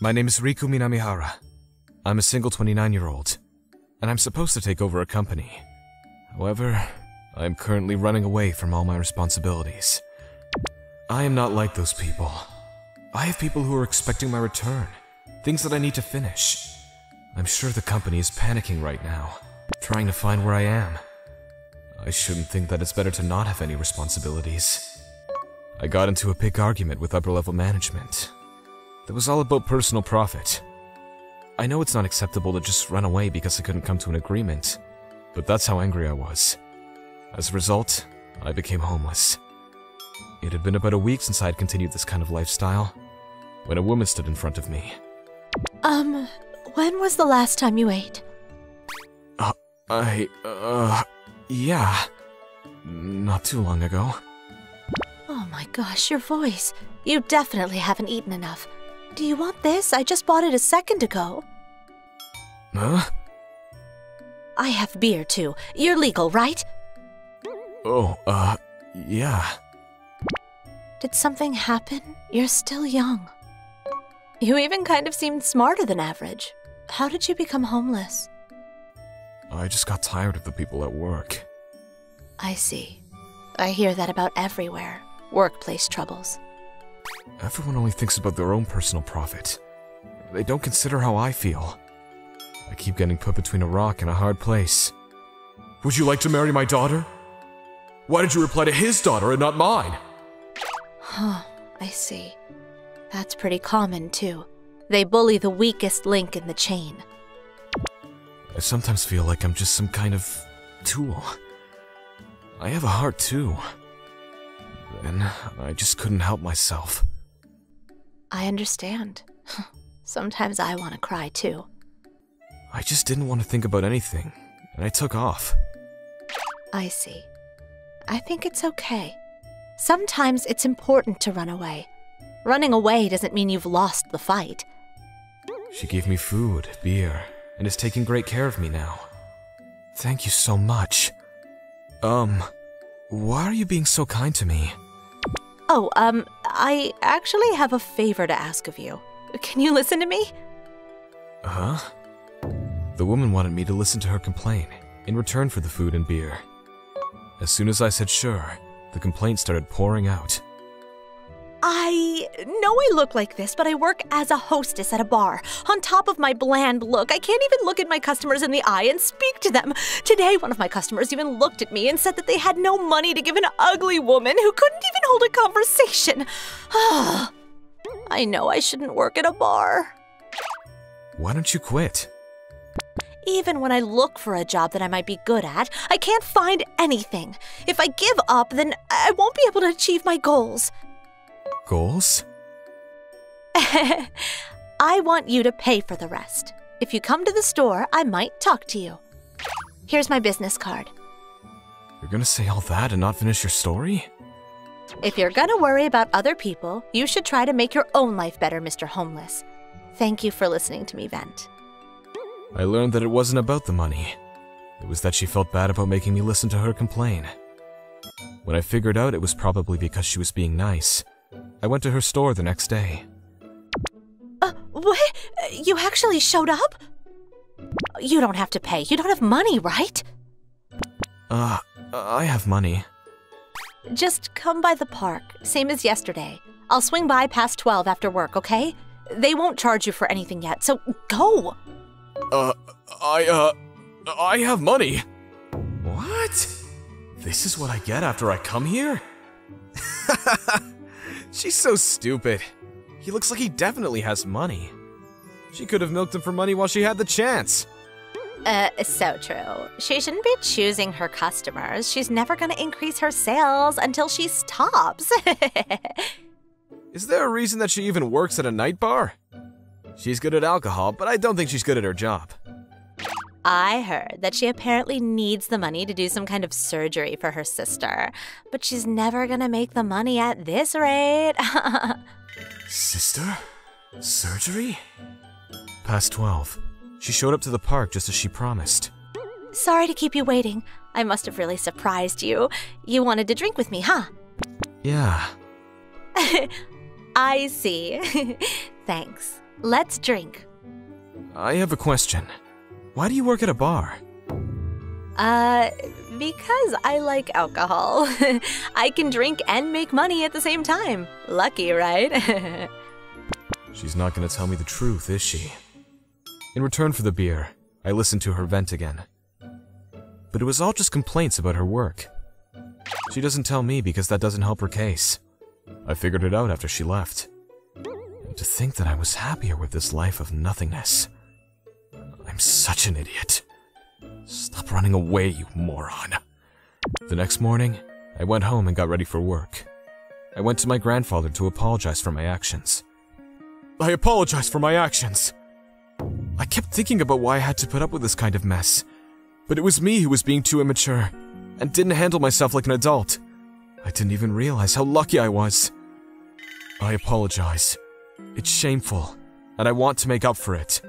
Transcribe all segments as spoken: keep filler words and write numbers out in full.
My name is Riku Minamihara. I'm a single twenty-nine-year-old, and I'm supposed to take over a company. However, I'm currently running away from all my responsibilities. I am not like those people. I have people who are expecting my return, things that I need to finish. I'm sure the company is panicking right now, trying to find where I am. I shouldn't think that it's better to not have any responsibilities. I got into a big argument with upper-level management. It was all about personal profit. I know it's not acceptable to just run away because I couldn't come to an agreement, but that's how angry I was. As a result, I became homeless. It had been about a week since I had continued this kind of lifestyle, when a woman stood in front of me. Um, when was the last time you ate? Uh, I, uh, yeah. Not too long ago. Oh my gosh, your voice. You definitely haven't eaten enough. Do you want this? I just bought it a second ago. Huh? I have beer, too. You're legal, right? Oh, uh, yeah. Did something happen? You're still young. You even kind of seemed smarter than average. How did you become homeless? I just got tired of the people at work. I see. I hear that about everywhere. Workplace troubles. Everyone only thinks about their own personal profit. They don't consider how I feel. I keep getting put between a rock and a hard place. Would you like to marry my daughter? Why did you reply to his daughter and not mine? Huh, I see. That's pretty common, too. They bully the weakest link in the chain. I sometimes feel like I'm just some kind of tool. I have a heart, too. Then I just couldn't help myself. I understand. Sometimes I want to cry, too. I just didn't want to think about anything, and I took off. I see. I think it's okay. Sometimes it's important to run away. Running away doesn't mean you've lost the fight. She gave me food, beer, and is taking great care of me now. Thank you so much. Um, why are you being so kind to me? Oh, um, I actually have a favor to ask of you. Can you listen to me? Huh? The woman wanted me to listen to her complaint, in return for the food and beer. As soon as I said sure, the complaint started pouring out. I know I look like this, but I work as a hostess at a bar. On top of my bland look, I can't even look at my customers in the eye and speak to them. Today, one of my customers even looked at me and said that they had no money to give an ugly woman who couldn't even hold a conversation. I know I shouldn't work at a bar. Why don't you quit? Even when I look for a job that I might be good at, I can't find anything. If I give up, then I won't be able to achieve my goals. Goals? I want you to pay for the rest. If you come to the store, I might talk to you. Here's my business card. You're gonna say all that and not finish your story? If you're gonna worry about other people, you should try to make your own life better, Mister Homeless. Thank you for listening to me vent. I learned that it wasn't about the money. It was that she felt bad about making me listen to her complain. When I figured out it was probably because she was being nice, I went to her store the next day. Uh, what? You actually showed up? You don't have to pay. You don't have money, right? Uh, I have money. Just come by the park, same as yesterday. I'll swing by past twelve after work, okay? They won't charge you for anything yet, so go! Uh, I, uh, I have money. What? This is what I get after I come here? She's so stupid. He looks like he definitely has money. She could have milked him for money while she had the chance. Uh, so true. She shouldn't be choosing her customers. She's never gonna increase her sales until she stops. Is there a reason that she even works at a night bar? She's good at alcohol, but I don't think she's good at her job. I heard that she apparently needs the money to do some kind of surgery for her sister, but she's never gonna make the money at this rate. Sister? Surgery? Past twelve. She showed up to the park just as she promised. Sorry to keep you waiting. I must have really surprised you. You wanted to drink with me, huh? Yeah. I see. Thanks. Let's drink. I have a question. Why do you work at a bar? Uh, because I like alcohol. I can drink and make money at the same time. Lucky, right? She's not gonna tell me the truth, is she? In return for the beer, I listened to her vent again. But it was all just complaints about her work. She doesn't tell me because that doesn't help her case. I figured it out after she left. And to think that I was happier with this life of nothingness. I'm such an idiot. Stop running away, you moron. The next morning, I went home and got ready for work. I went to my grandfather to apologize for my actions. I apologize for my actions! I kept thinking about why I had to put up with this kind of mess. But it was me who was being too immature, and didn't handle myself like an adult. I didn't even realize how lucky I was. I apologize. It's shameful, and I want to make up for it.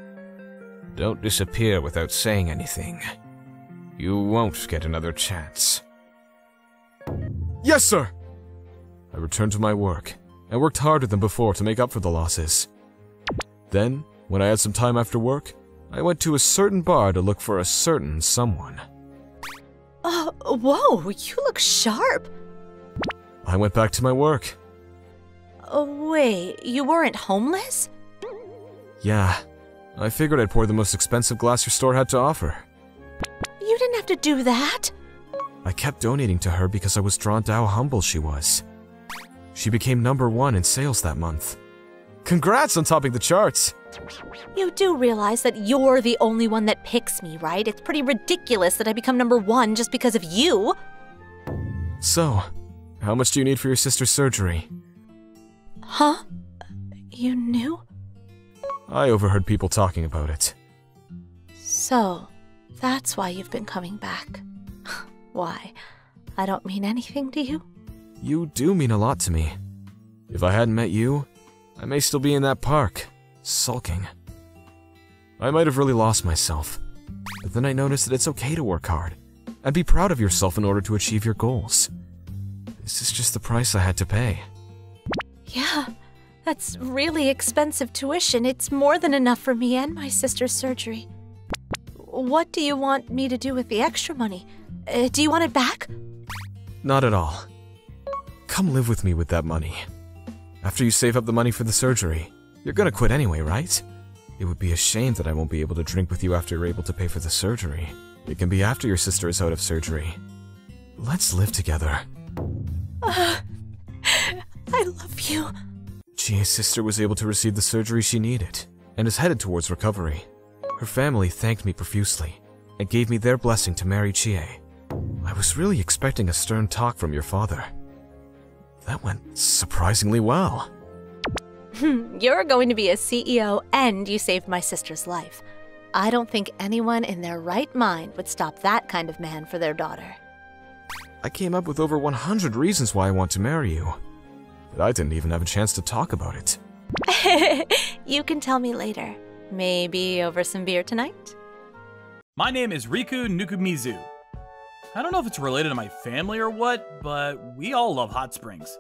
Don't disappear without saying anything. You won't get another chance. Yes, sir! I returned to my work, and worked harder than before to make up for the losses. Then, when I had some time after work, I went to a certain bar to look for a certain someone. Uh, whoa, you look sharp! I went back to my work. Oh, wait, you weren't homeless? Yeah, I figured I'd pour the most expensive glass your store had to offer. You didn't have to do that! I kept donating to her because I was drawn to how humble she was. She became number one in sales that month. Congrats on topping the charts! You do realize that you're the only one that picks me, right? It's pretty ridiculous that I become number one just because of you! So, how much do you need for your sister's surgery? Huh? You knew? I overheard people talking about it. So, that's why you've been coming back. Why? I don't mean anything to you? You do mean a lot to me. If I hadn't met you, I may still be in that park, sulking. I might have really lost myself, but then I noticed that it's okay to work hard, and be proud of yourself in order to achieve your goals. This is just the price I had to pay. Yeah, that's really expensive tuition. It's more than enough for me and my sister's surgery. What do you want me to do with the extra money? Uh, do you want it back? Not at all. Come live with me with that money. After you save up the money for the surgery, you're gonna quit anyway, right? It would be a shame that I won't be able to drink with you after you're able to pay for the surgery. It can be after your sister is out of surgery. Let's live together. Uh, I love you. Chia's sister was able to receive the surgery she needed, and is headed towards recovery. Her family thanked me profusely, and gave me their blessing to marry Chie. I was really expecting a stern talk from your father. That went surprisingly well. You're going to be a C E O and you saved my sister's life. I don't think anyone in their right mind would stop that kind of man for their daughter. I came up with over one hundred reasons why I want to marry you. But I didn't even have a chance to talk about it. You can tell me later. Maybe over some beer tonight? My name is Riku Nukumizu. I don't know if it's related to my family or what, but we all love hot springs.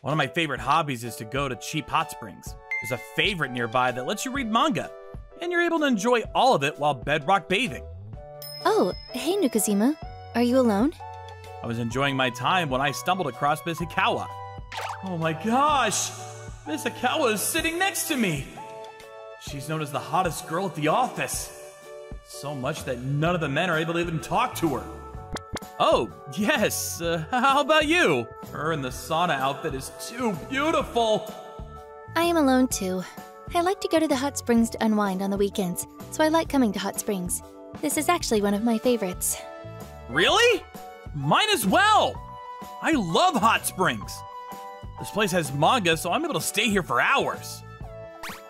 One of my favorite hobbies is to go to cheap hot springs. There's a favorite nearby that lets you read manga, and you're able to enjoy all of it while bedrock bathing. Oh, hey Nukuzima. Are you alone? I was enjoying my time when I stumbled across Miss Hikawa. Oh my gosh! Miss Hikawa is sitting next to me! She's known as the hottest girl at the office. So much that none of the men are able to even talk to her. Oh, yes, uh, how about you? Her in the sauna outfit is too beautiful! I am alone too. I like to go to the hot springs to unwind on the weekends, so I like coming to hot springs. This is actually one of my favorites. Really? Mine as well! I love hot springs! This place has manga, so I'm able to stay here for hours.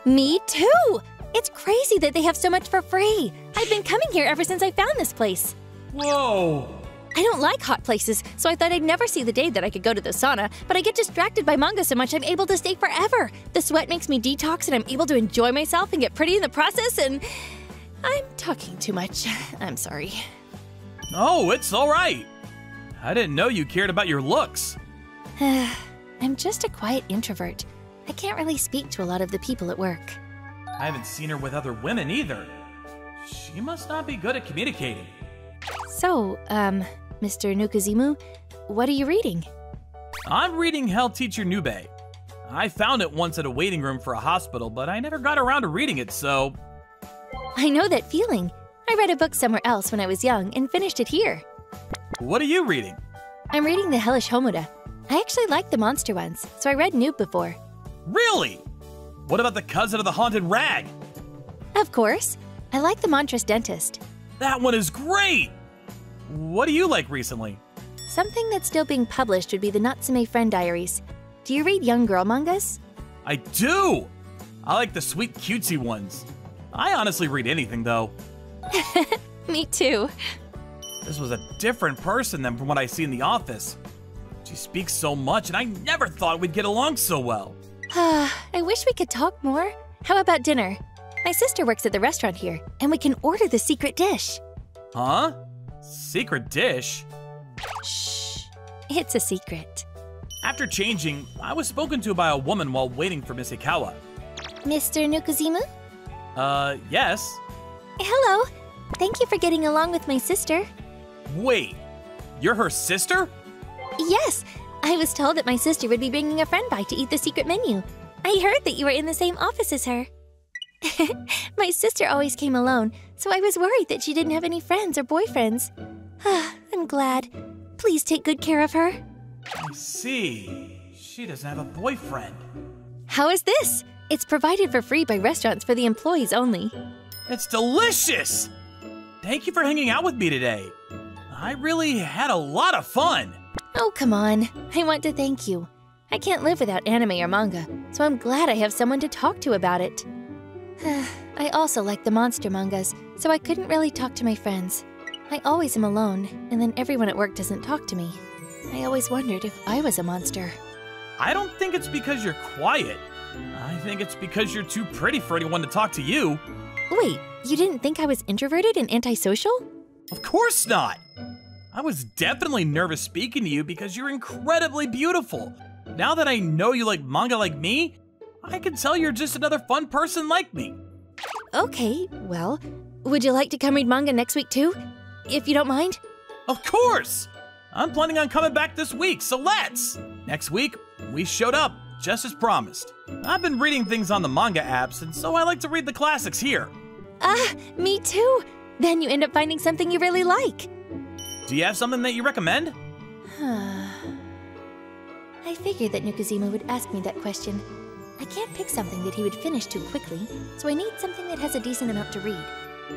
Me too! It's crazy that they have so much for free! I've been coming here ever since I found this place. Whoa! I don't like hot places, so I thought I'd never see the day that I could go to the sauna, but I get distracted by manga so much I'm able to stay forever. The sweat makes me detox and I'm able to enjoy myself and get pretty in the process and... I'm talking too much. I'm sorry. Oh, it's all right. I didn't know you cared about your looks. I'm just a quiet introvert. I can't really speak to a lot of the people at work. I haven't seen her with other women either. She must not be good at communicating. So, um, Mister Nukuzimu, what are you reading? I'm reading Hell Teacher Nube. I found it once at a waiting room for a hospital, but I never got around to reading it, so... I know that feeling. I read a book somewhere else when I was young and finished it here. What are you reading? I'm reading the Hellish Homura. I actually liked the monster ones, so I read Noob before. Really? What about the cousin of the haunted rag? Of course. I like the Monstrous Dentist. That one is great! What do you like recently? Something that's still being published would be the Natsume Friend Diaries. Do you read young girl mangas? I do! I like the sweet cutesy ones. I honestly read anything, though. Me too. This was a different person than from what I see in the office. She speaks so much, and I never thought we'd get along so well. I wish we could talk more. How about dinner? My sister works at the restaurant here, and we can order the secret dish. Huh? Secret dish? Shh. It's a secret. After changing, I was spoken to by a woman while waiting for Miss Hikawa. Mister Nukuzimu? Uh, yes? Hello. Thank you for getting along with my sister. Wait, you're her sister? Yes. I was told that my sister would be bringing a friend by to eat the secret menu. I heard that you were in the same office as her. My sister always came alone, so I was worried that she didn't have any friends or boyfriends. I'm glad. Please take good care of her. I see. She doesn't have a boyfriend. How is this? It's provided for free by restaurants for the employees only. It's delicious! Thank you for hanging out with me today. I really had a lot of fun. Oh, come on. I want to thank you. I can't live without anime or manga, so I'm glad I have someone to talk to about it. I also like the monster mangas, so I couldn't really talk to my friends. I always am alone, and then everyone at work doesn't talk to me. I always wondered if I was a monster. I don't think it's because you're quiet. I think it's because you're too pretty for anyone to talk to you. Wait, you didn't think I was introverted and antisocial? Of course not! I was definitely nervous speaking to you because you're incredibly beautiful. Now that I know you like manga like me, I can tell you're just another fun person like me. Okay, well, would you like to come read manga next week too? If you don't mind? Of course! I'm planning on coming back this week, so let's! Next week, we showed up, just as promised. I've been reading things on the manga apps, and so I like to read the classics here. Ah, me too! Then you end up finding something you really like. Do you have something that you recommend? I figured that Nukuzimu would ask me that question. I can't pick something that he would finish too quickly, so I need something that has a decent amount to read.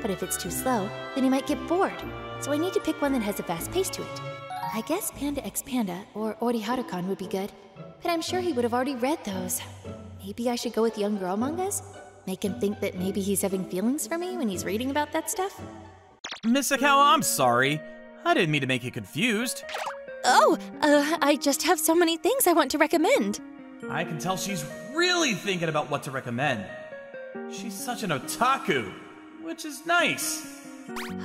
But if it's too slow, then he might get bored, so I need to pick one that has a fast pace to it. I guess Panda X Panda or Orihara-kun would be good, but I'm sure he would have already read those. Maybe I should go with young girl mangas? Make him think that maybe he's having feelings for me when he's reading about that stuff? Miss Akawa, I'm sorry. I didn't mean to make you confused. Oh, uh, I just have so many things I want to recommend. I can tell she's really thinking about what to recommend. She's such an otaku, which is nice.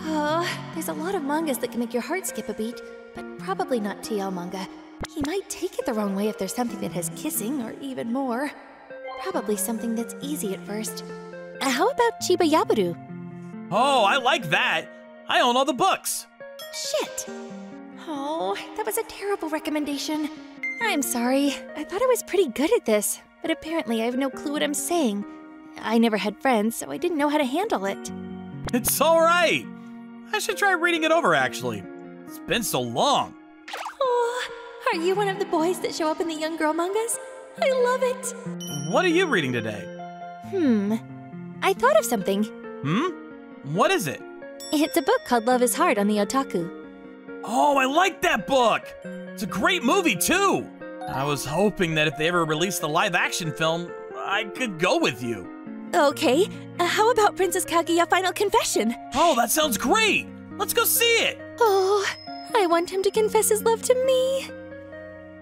Oh, there's a lot of mangas that can make your heart skip a beat. But probably not T L manga. He might take it the wrong way if there's something that has kissing or even more. Probably something that's easy at first. Uh, how about Chibayaburu? Oh, I like that. I own all the books. Shit. Oh, that was a terrible recommendation. I'm sorry. I thought I was pretty good at this, but apparently I have no clue what I'm saying. I never had friends, so I didn't know how to handle it. It's all right. I should try reading it over, actually. It's been so long. Oh, are you one of the boys that show up in the young girl mangas? I love it. What are you reading today? Hmm. I thought of something. Hmm? What is it? It's a book called Love is Hard on the Otaku. Oh, I like that book. It's a great movie, too. I was hoping that if they ever released the live-action film, I could go with you. Okay. Uh, how about Princess Kaguya's Final Confession? Oh, that sounds great. Let's go see it. Oh, I want him to confess his love to me.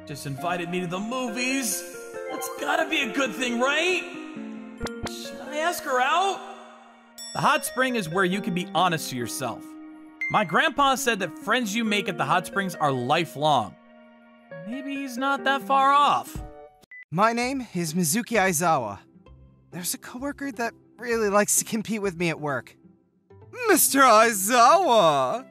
Just invited me to the movies. That's gotta be a good thing, right? Should I ask her out? The hot spring is where you can be honest to yourself. My grandpa said that friends you make at the hot springs are lifelong. Maybe he's not that far off. My name is Mizuki Aizawa. There's a coworker that really likes to compete with me at work. Mister Aizawa!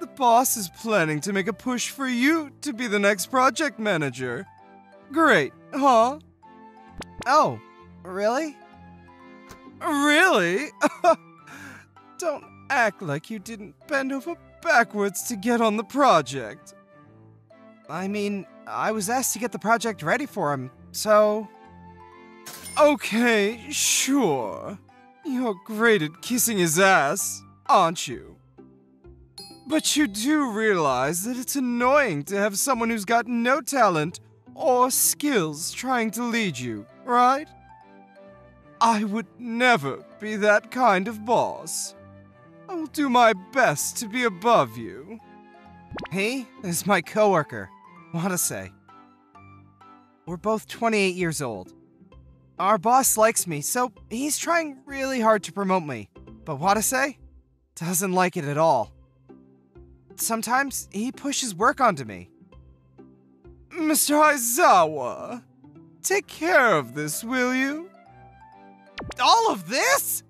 The boss is planning to make a push for you to be the next project manager. Great, huh? Oh, really? Really? Don't act like you didn't bend over backwards to get on the project. I mean, I was asked to get the project ready for him, so... Okay, sure. You're great at kissing his ass, aren't you? But you do realize that it's annoying to have someone who's got no talent or skills trying to lead you, right? I would never be that kind of boss. I will do my best to be above you. He is my coworker, Watase. We're both twenty-eight years old. Our boss likes me, so he's trying really hard to promote me, but Watase doesn't like it at all. Sometimes he pushes work onto me. Mister Aizawa, take care of this, will you? All of this?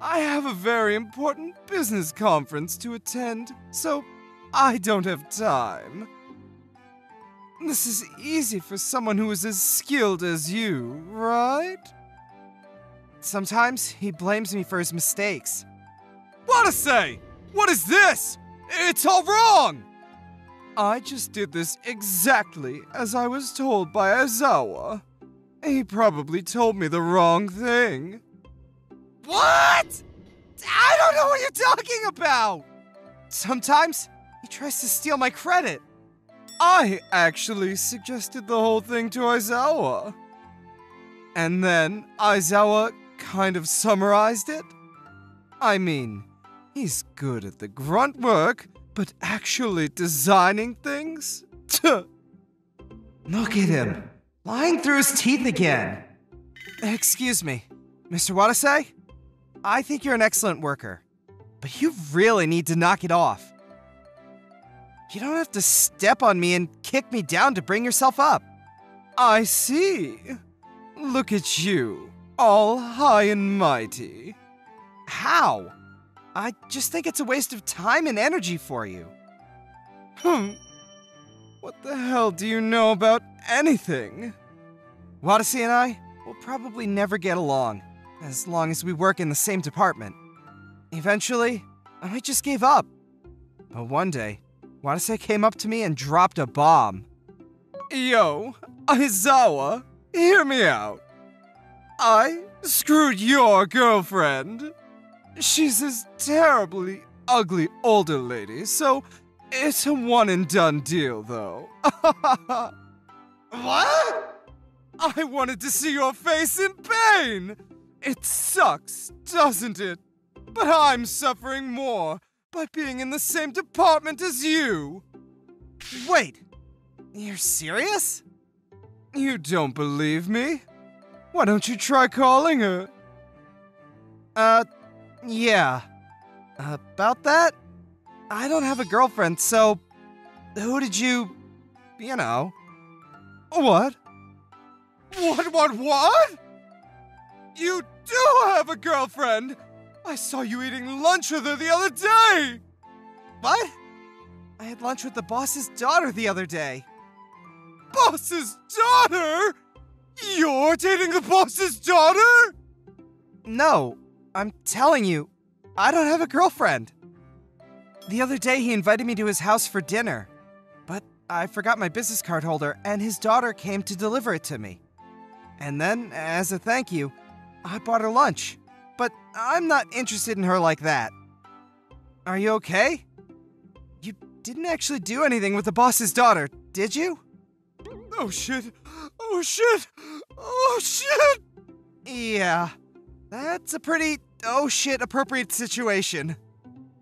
I have a very important business conference to attend, so I don't have time. This is easy for someone who is as skilled as you, right? Sometimes he blames me for his mistakes. Watase! What is this? It's all wrong! I just did this exactly as I was told by Aizawa. He probably told me the wrong thing. What? I don't know what you're talking about! Sometimes he tries to steal my credit. I actually suggested the whole thing to Aizawa. And then Aizawa kind of summarized it. I mean, he's good at the grunt work, but actually designing things? Look at him, lying through his teeth again. Excuse me, Mister Watase? I think you're an excellent worker, but you really need to knock it off. You don't have to step on me and kick me down to bring yourself up. I see. Look at you, all high and mighty. How? I just think it's a waste of time and energy for you. Hmm. What the hell do you know about anything? Watase and I will probably never get along, as long as we work in the same department. Eventually, I just gave up. But one day, Watase came up to me and dropped a bomb. Yo, Aizawa, hear me out. I screwed your girlfriend. She's this terribly ugly older lady, so it's a one-and-done deal, though. What? I wanted to see your face in pain! It sucks, doesn't it? But I'm suffering more by being in the same department as you! Wait, you're serious? You don't believe me? Why don't you try calling her? Uh... Yeah. About that, I don't have a girlfriend, so who did you, you know? What? What, what, what? You do have a girlfriend! I saw you eating lunch with her the other day! What? I had lunch with the boss's daughter the other day. Boss's daughter? You're dating the boss's daughter? No. I'm telling you, I don't have a girlfriend. The other day he invited me to his house for dinner, but I forgot my business card holder and his daughter came to deliver it to me. And then, as a thank you, I bought her lunch, but I'm not interested in her like that. Are you okay? You didn't actually do anything with the boss's daughter, did you? Oh shit, oh shit, oh shit! Yeah. That's a pretty oh shit appropriate situation.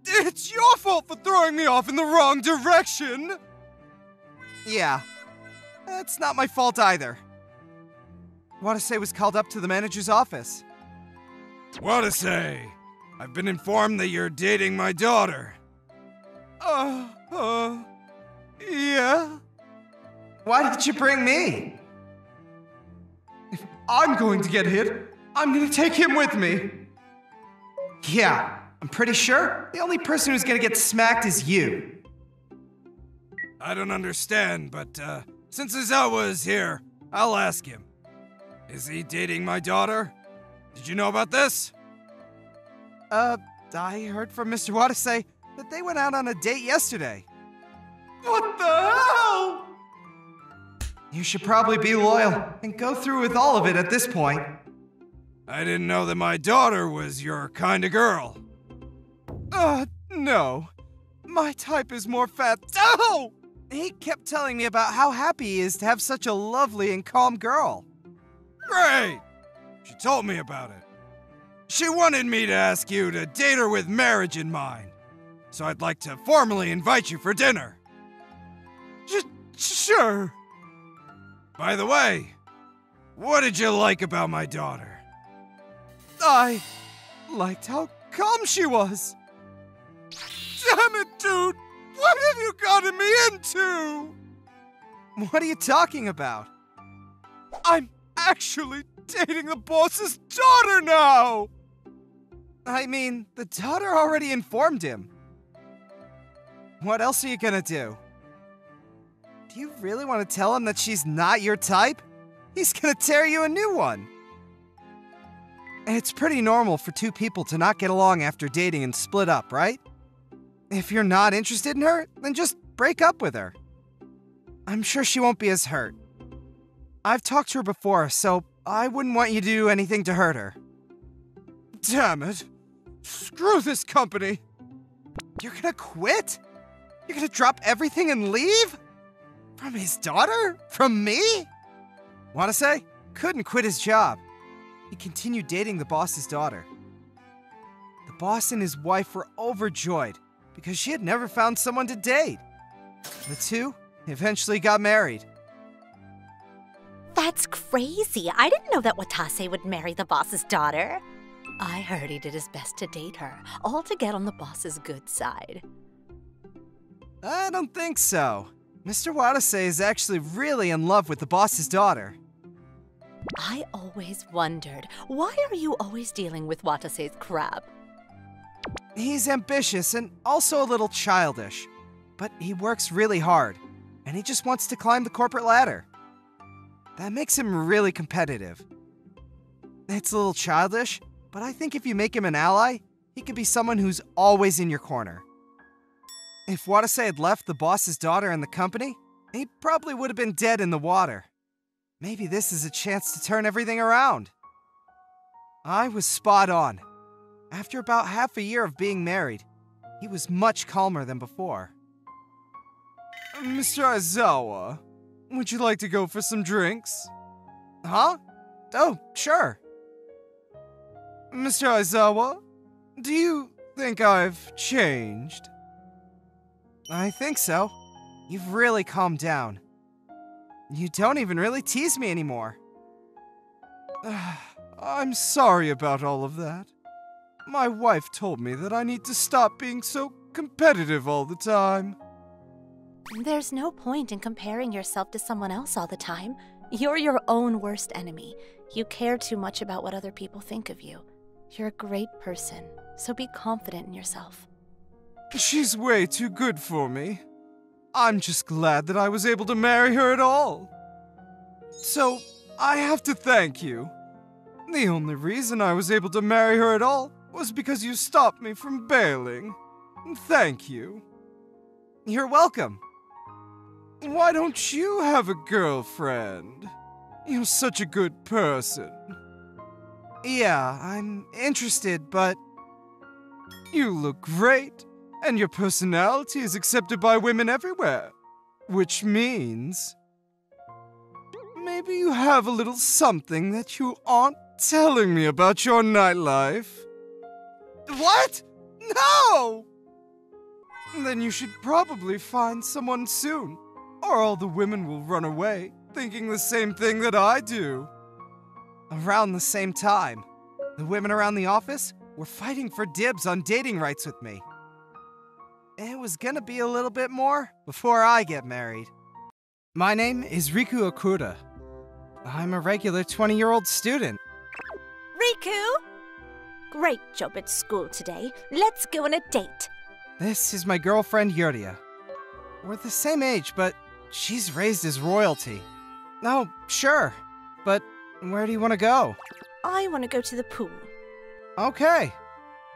It's your fault for throwing me off in the wrong direction! Yeah, that's not my fault either. Watase was called up to the manager's office. Watase, I've been informed that you're dating my daughter. Uh, uh, yeah? Why did you bring me? If I'm going to get hit, I'm gonna take him with me. Yeah, I'm pretty sure the only person who's gonna get smacked is you. I don't understand, but uh, since Aizawa is here, I'll ask him. Is he dating my daughter? Did you know about this? Uh, I heard from Mister Watase that they went out on a date yesterday. What the hell? You should probably be loyal and go through with all of it at this point. I didn't know that my daughter was your kind of girl. Uh, no. My type is more fat. Oh! He kept telling me about how happy he is to have such a lovely and calm girl. Great! She told me about it. She wanted me to ask you to date her with marriage in mind. So I'd like to formally invite you for dinner. Sure. By the way, what did you like about my daughter? I liked how calm she was. Damn it, dude! What have you gotten me into? What are you talking about? I'm actually dating the boss's daughter now! I mean, the daughter already informed him. What else are you gonna do? Do you really want to tell him that she's not your type? He's gonna tear you a new one. It's pretty normal for two people to not get along after dating and split up, right? If you're not interested in her, then just break up with her. I'm sure she won't be as hurt. I've talked to her before, so I wouldn't want you to do anything to hurt her. Damn it. Screw this company. You're gonna quit? You're gonna drop everything and leave? From his daughter? From me? Watase couldn't quit his job. He continued dating the boss's daughter. The boss and his wife were overjoyed because she had never found someone to date. The two eventually got married. That's crazy. I didn't know that Watase would marry the boss's daughter. I heard he did his best to date her, all to get on the boss's good side. I don't think so. Mister Watase is actually really in love with the boss's daughter. I always wondered, why are you always dealing with Watase's crap? He's ambitious and also a little childish, but he works really hard, and he just wants to climb the corporate ladder. That makes him really competitive. It's a little childish, but I think if you make him an ally, he could be someone who's always in your corner. If Watase had left the boss's daughter and the company, he probably would have been dead in the water. Maybe this is a chance to turn everything around. I was spot on. After about half a year of being married, he was much calmer than before. Mister Aizawa, would you like to go for some drinks? Huh? Oh, sure. Mister Aizawa, do you think I've changed? I think so. You've really calmed down. You don't even really tease me anymore. I'm sorry about all of that. My wife told me that I need to stop being so competitive all the time. There's no point in comparing yourself to someone else all the time. You're your own worst enemy. You care too much about what other people think of you. You're a great person, so be confident in yourself. She's way too good for me. I'm just glad that I was able to marry her at all. So, I have to thank you. The only reason I was able to marry her at all was because you stopped me from bailing. Thank you. You're welcome. Why don't you have a girlfriend? You're such a good person. Yeah, I'm interested, but... You look great. And your personality is accepted by women everywhere, which means maybe you have a little something that you aren't telling me about your nightlife. What? No! Then you should probably find someone soon, or all the women will run away thinking the same thing that I do. Around the same time, the women around the office were fighting for dibs on dating rights with me. It was gonna be a little bit more before I get married. My name is Riku Okuda. I'm a regular twenty-year-old student. Riku! Great job at school today. Let's go on a date. This is my girlfriend, Yuria. We're the same age, but she's raised as royalty. Oh, sure. But where do you want to go? I want to go to the pool. Okay.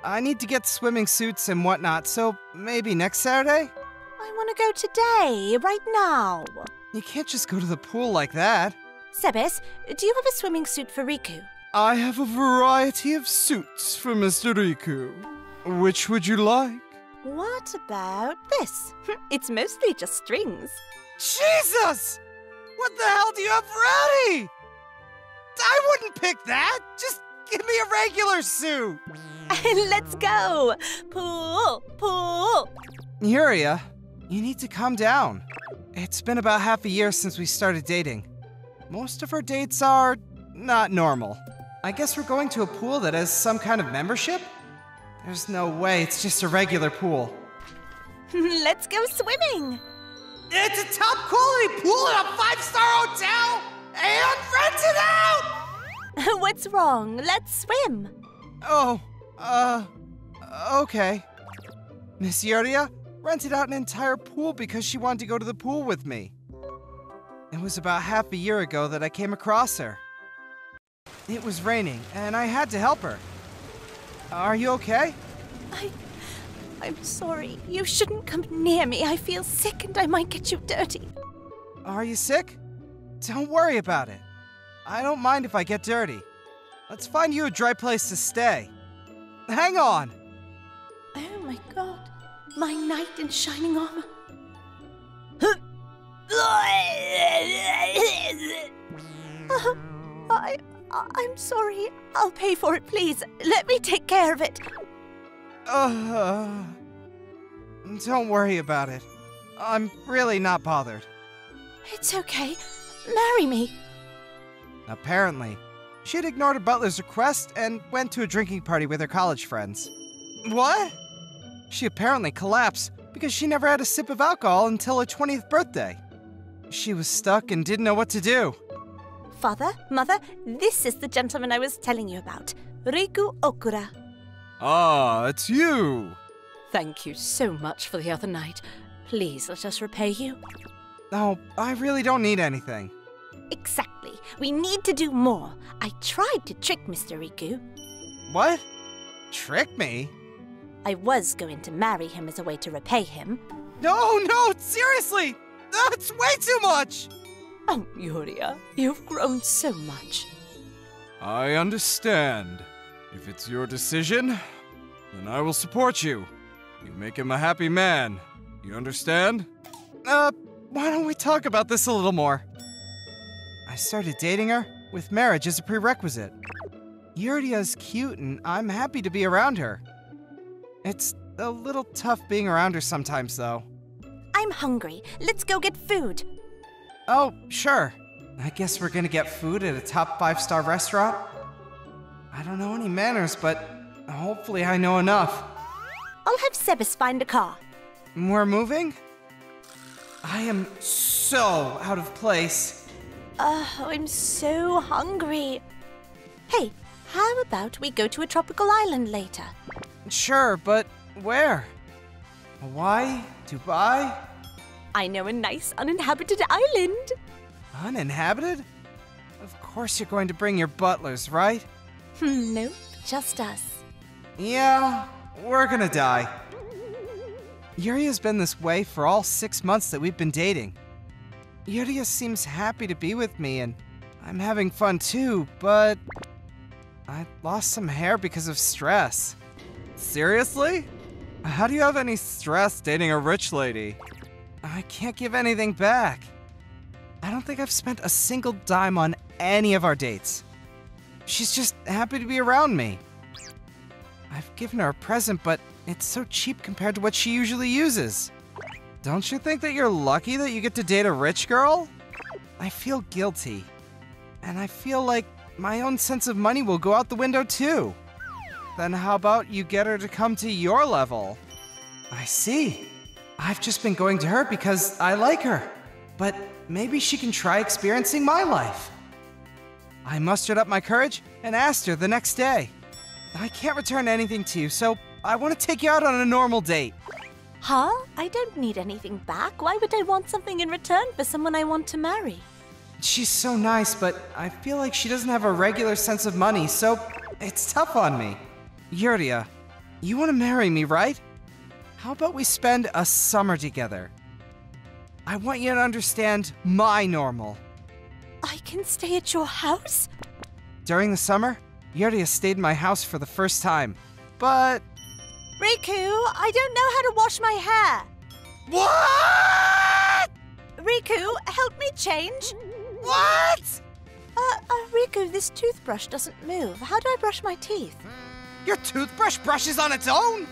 I need to get swimming suits and whatnot, so maybe next Saturday? I want to go today, right now. You can't just go to the pool like that. Sebas, do you have a swimming suit for Riku? I have a variety of suits for Mister Riku. Which would you like? What about this? It's mostly just strings. Jesus! What the hell do you have ready? I wouldn't pick that! Just give me a regular suit! Let's go! Pool! Pool! Yuria, you need to calm down. It's been about half a year since we started dating. Most of our dates are not normal. I guess we're going to a pool that has some kind of membership? There's no way it's just a regular pool. Let's go swimming! It's a top quality pool in a five-star hotel! And rent it out! What's wrong? Let's swim. Oh, uh, okay. Miss Yuria rented out an entire pool because she wanted to go to the pool with me. It was about half a year ago that I came across her. It was raining, and I had to help her. Are you okay? I... I'm sorry. You shouldn't come near me. I feel sick and I might get you dirty. Are you sick? Don't worry about it. I don't mind if I get dirty. Let's find you a dry place to stay. Hang on! Oh my god. My knight in shining armor. uh, I, I'm sorry. I'll pay for it, please. Let me take care of it. Uh, don't worry about it. I'm really not bothered. It's okay. Marry me. Apparently. She'd ignored her butler's request and went to a drinking party with her college friends. What? She apparently collapsed because she never had a sip of alcohol until her twentieth birthday. She was stuck and didn't know what to do. Father, mother, this is the gentleman I was telling you about. Riku Okuda. Ah, it's you. Thank you so much for the other night. Please let us repay you. Oh, I really don't need anything. Exactly. We need to do more. I tried to trick Mister Riku. What? Trick me? I was going to marry him as a way to repay him. No, no, seriously! That's way too much! Oh, Yuria, you've grown so much. I understand. If it's your decision, then I will support you. You make him a happy man. You understand? Uh... Why don't we talk about this a little more? I started dating her with marriage as a prerequisite. Yuria's cute and I'm happy to be around her. It's a little tough being around her sometimes, though. I'm hungry. Let's go get food. Oh, sure. I guess we're gonna get food at a top five-star restaurant. I don't know any manners, but hopefully I know enough. I'll have Sebas find a car. We're moving? I am so out of place. Oh, I'm so hungry. Hey, how about we go to a tropical island later? Sure, but where? Hawaii? Dubai? I know a nice uninhabited island. Uninhabited? Of course you're going to bring your butlers, right? Nope, just us. Yeah, we're gonna die. Yuria's been this way for all six months that we've been dating. Yuria seems happy to be with me, and I'm having fun too, but... I lost some hair because of stress. Seriously? How do you have any stress dating a rich lady? I can't give anything back. I don't think I've spent a single dime on any of our dates. She's just happy to be around me. I've given her a present, but... it's so cheap compared to what she usually uses. Don't you think that you're lucky that you get to date a rich girl? I feel guilty. And I feel like my own sense of money will go out the window too. Then how about you get her to come to your level? I see. I've just been going to her because I like her. But maybe she can try experiencing my life. I mustered up my courage and asked her the next day. I can't return anything to you, so I want to take you out on a normal date. Huh? I don't need anything back. Why would I want something in return for someone I want to marry? She's so nice, but I feel like she doesn't have a regular sense of money, so it's tough on me. Yuria, you want to marry me, right? How about we spend a summer together? I want you to understand my normal. I can stay at your house? During the summer, Yuria stayed in my house for the first time, but... Riku, I don't know how to wash my hair. What? Riku, help me change. What? Uh, uh, Riku, this toothbrush doesn't move. How do I brush my teeth? Your toothbrush brushes on its own?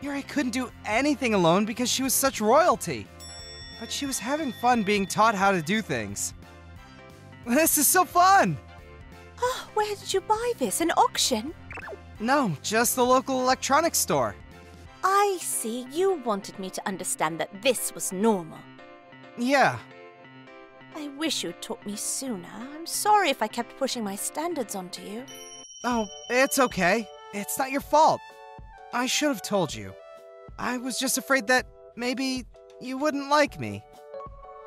Yuri couldn't do anything alone because she was such royalty. But she was having fun being taught how to do things. This is so fun! Oh, where did you buy this? An auction? No, just the local electronics store. I see. You wanted me to understand that this was normal. Yeah. I wish you'd taught me sooner. I'm sorry if I kept pushing my standards onto you. Oh, it's okay. It's not your fault. I should have told you. I was just afraid that maybe you wouldn't like me.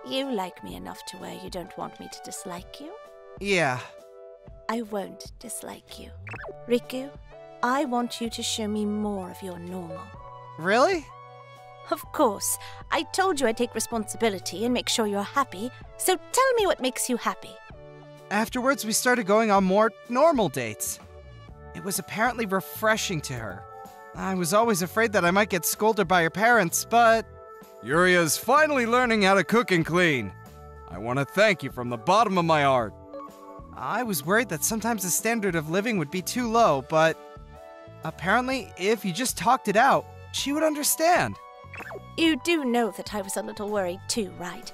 You like me enough to where you don't want me to dislike you? Yeah. I won't dislike you. Riku, I want you to show me more of your normal. Really? Of course. I told you I take responsibility and make sure you're happy, so tell me what makes you happy. Afterwards, we started going on more normal dates. It was apparently refreshing to her. I was always afraid that I might get scolded by her parents, but... Yuria's finally learning how to cook and clean. I want to thank you from the bottom of my heart. I was worried that sometimes the standard of living would be too low, but apparently, if you just talked it out, she would understand. You do know that I was a little worried too, right?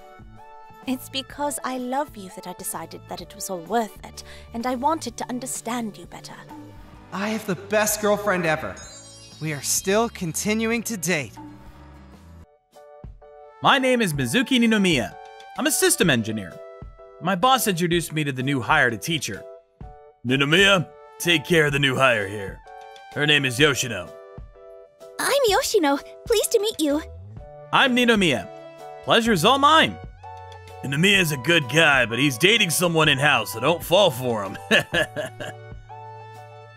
It's because I love you that I decided that it was all worth it, and I wanted to understand you better. I have the best girlfriend ever. We are still continuing to date. My name is Mizuki Ninomiya. I'm a system engineer. My boss introduced me to the new hire to teach her. Ninomiya, take care of the new hire here. Her name is Yoshino. I'm Yoshino. Pleased to meet you. I'm Ninomiya. Pleasure's all mine. Ninomiya's a good guy, but he's dating someone in-house, so don't fall for him.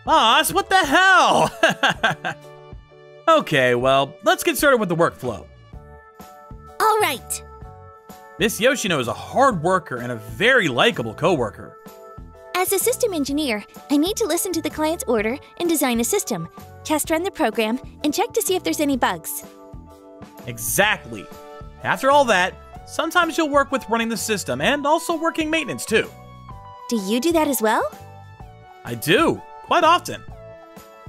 Boss, what the hell? Okay, well, let's get started with the workflow. All right. Miss Yoshino is a hard worker and a very likable coworker. As a system engineer, I need to listen to the client's order and design a system, test run the program, and check to see if there's any bugs. Exactly. After all that, sometimes you'll work with running the system and also working maintenance too. Do you do that as well? I do, quite often.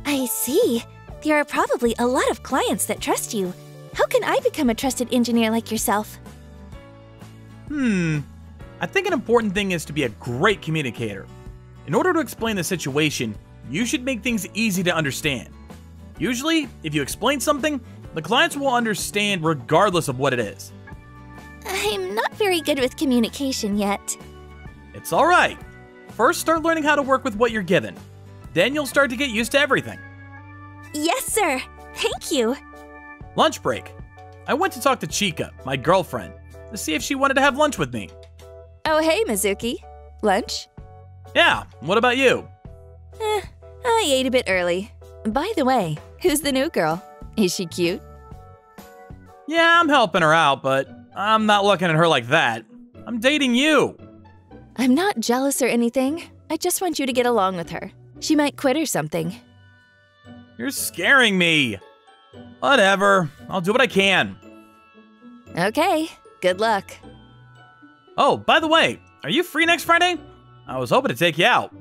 I see. There are probably a lot of clients that trust you. How can I become a trusted engineer like yourself? Hmm, I think an important thing is to be a great communicator. In order to explain the situation, you should make things easy to understand. Usually, if you explain something, the clients will understand regardless of what it is. I'm not very good with communication yet. It's all right. First, start learning how to work with what you're given. Then you'll start to get used to everything. Yes, sir. Thank you. Lunch break. I went to talk to Chika, my girlfriend, to see if she wanted to have lunch with me. Oh, hey, Mizuki. Lunch? Yeah, what about you? Eh, I ate a bit early. By the way, who's the new girl? Is she cute? Yeah, I'm helping her out, but I'm not looking at her like that. I'm dating you. I'm not jealous or anything. I just want you to get along with her. She might quit or something. You're scaring me. Whatever. I'll do what I can. Okay. Good luck. Oh, by the way, are you free next Friday? I was hoping to take you out.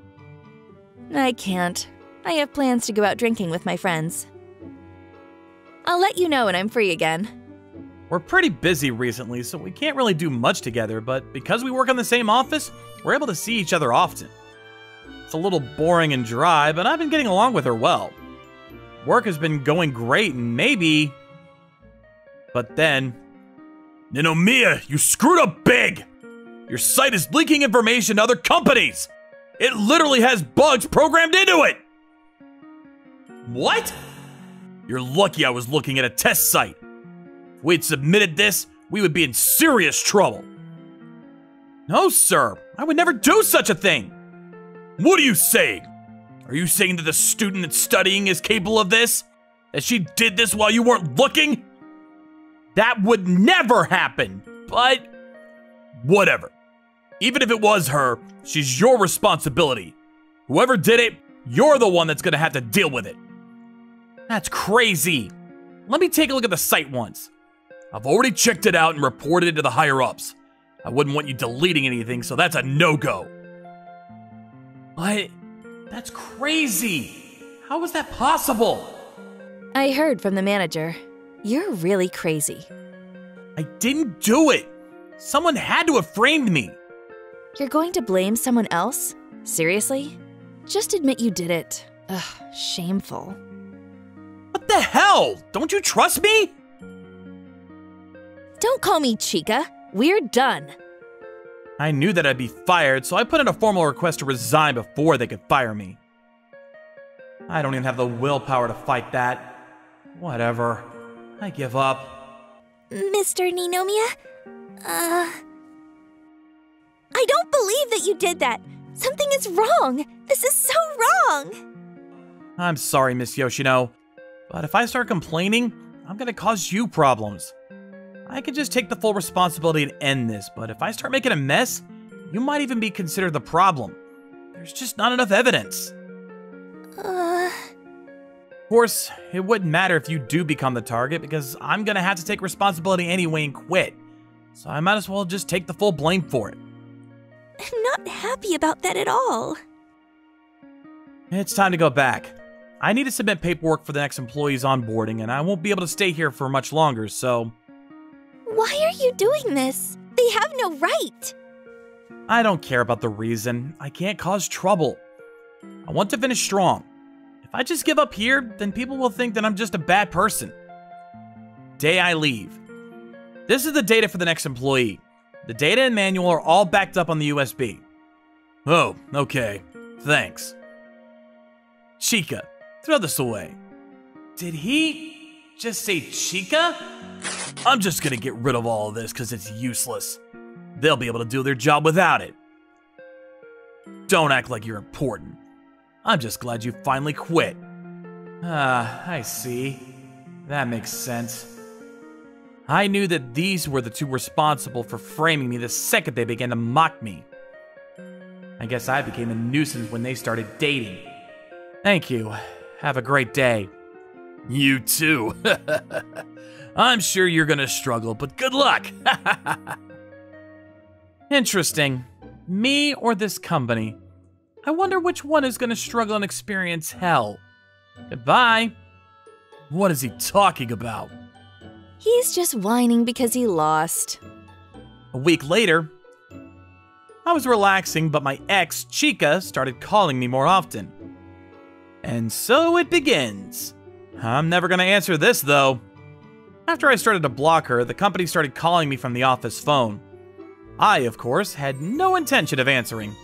I can't. I have plans to go out drinking with my friends. I'll let you know when I'm free again. We're pretty busy recently, so we can't really do much together, but because we work in the same office, we're able to see each other often. It's a little boring and dry, but I've been getting along with her well. Work has been going great, and maybe But then... Ninomiya, you screwed up big! Your site is leaking information to other companies! It literally has bugs programmed into it! What? You're lucky I was looking at a test site. If we had submitted this, we would be in serious trouble. No, sir. I would never do such a thing. What are you saying? Are you saying that the student that's studying is capable of this? That she did this while you weren't looking? That would never happen, but... whatever. Even if it was her, she's your responsibility. Whoever did it, you're the one that's gonna have to deal with it. That's crazy. Let me take a look at the site once. I've already checked it out and reported it to the higher-ups. I wouldn't want you deleting anything, so that's a no-go. But that's crazy. How is that possible? I heard from the manager. You're really crazy. I didn't do it. Someone had to have framed me. You're going to blame someone else? Seriously? Just admit you did it. Ugh, shameful. What the hell? Don't you trust me? Don't call me Chika. We're done. I knew that I'd be fired, so I put in a formal request to resign before they could fire me. I don't even have the willpower to fight that. Whatever. I give up. Mister Ninomiya? Uh... I don't believe that you did that! Something is wrong! This is so wrong! I'm sorry, Miss Yoshino, but if I start complaining, I'm gonna cause you problems. I could just take the full responsibility and end this, but if I start making a mess, you might even be considered the problem. There's just not enough evidence. Uh... Of course, it wouldn't matter if you do become the target, because I'm gonna have to take responsibility anyway and quit. So I might as well just take the full blame for it. I'm not happy about that at all. It's time to go back. I need to submit paperwork for the next employee's onboarding, and I won't be able to stay here for much longer, so... Why are you doing this? They have no right! I don't care about the reason. I can't cause trouble. I want to finish strong. If I just give up here, then people will think that I'm just a bad person. Day I leave. This is the data for the next employee. The data and manual are all backed up on the U S B. Oh, okay. Thanks. Chika, throw this away. Did he just say Chika? I'm just gonna get rid of all of this because it's useless. They'll be able to do their job without it. Don't act like you're important. I'm just glad you finally quit. Ah, I see. That makes sense. I knew that these were the two responsible for framing me the second they began to mock me. I guess I became a nuisance when they started dating. Thank you. Have a great day. You too. I'm sure you're gonna struggle, but good luck. Interesting. Me or this company? I wonder which one is gonna struggle and experience hell. Goodbye. What is he talking about? He's just whining because he lost. A week later, I was relaxing, but my ex, Chika, started calling me more often. And so it begins. I'm never gonna answer this, though. After I started to block her, the company started calling me from the office phone. I, of course, had no intention of answering.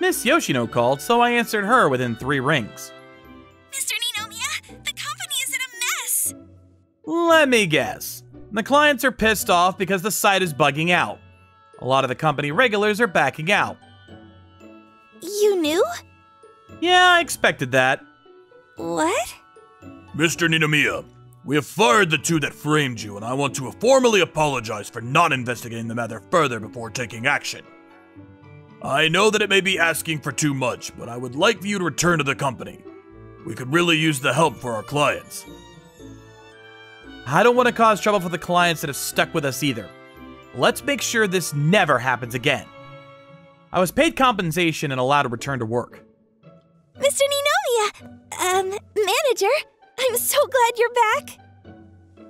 Miss Yoshino called, so I answered her within three rings. Mister Ninomiya, the company is in a mess! Let me guess. The clients are pissed off because the site is bugging out. A lot of the company regulars are backing out. You knew? Yeah, I expected that. What? Mister Ninomiya, we have fired the two that framed you, and I want to formally apologize for not investigating the matter further before taking action. I know that it may be asking for too much, but I would like for you to return to the company. We could really use the help for our clients. I don't want to cause trouble for the clients that have stuck with us either. Let's make sure this never happens again. I was paid compensation and allowed to return to work. Mister Ninomiya! Um, manager, I'm so glad you're back.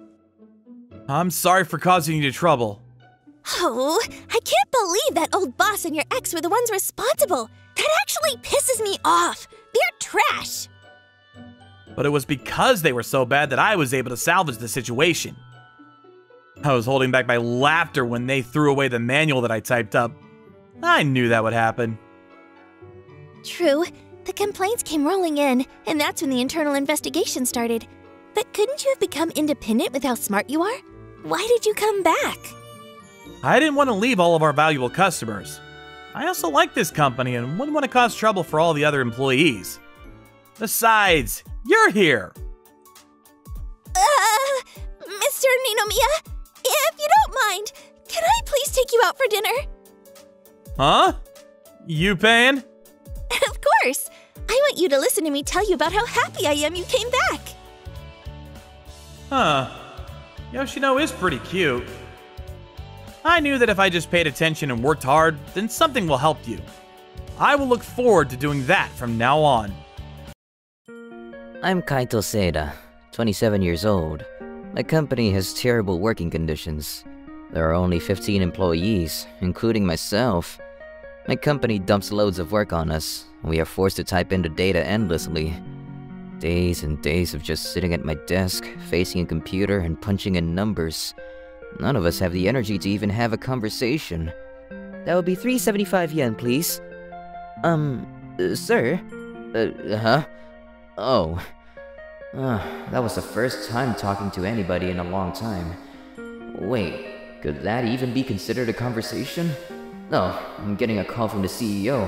I'm sorry for causing you trouble. Oh, I can't believe that old boss and your ex were the ones responsible. That actually pisses me off. They're trash. But it was because they were so bad that I was able to salvage the situation. I was holding back my laughter when they threw away the manual that I typed up. I knew that would happen. True. The complaints came rolling in, and that's when the internal investigation started. But couldn't you have become independent with how smart you are? Why did you come back? I didn't want to leave all of our valuable customers. I also like this company and wouldn't want to cause trouble for all the other employees. Besides, you're here! Uh, Mister Ninomiya, if you don't mind, can I please take you out for dinner? Huh? You paying? Of course! I want you to listen to me tell you about how happy I am you came back! Huh. Yoshino is pretty cute. I knew that if I just paid attention and worked hard, then something will help you. I will look forward to doing that from now on. I'm Kaito Seda, twenty-seven years old. My company has terrible working conditions. There are only fifteen employees, including myself. My company dumps loads of work on us, and we are forced to type into data endlessly. Days and days of just sitting at my desk, facing a computer, and punching in numbers. None of us have the energy to even have a conversation. That would be three hundred seventy-five yen, please. Um, uh, sir? Uh, huh? Oh. Uh, that was the first time talking to anybody in a long time. Wait, could that even be considered a conversation? No, I'm getting a call from the C E O.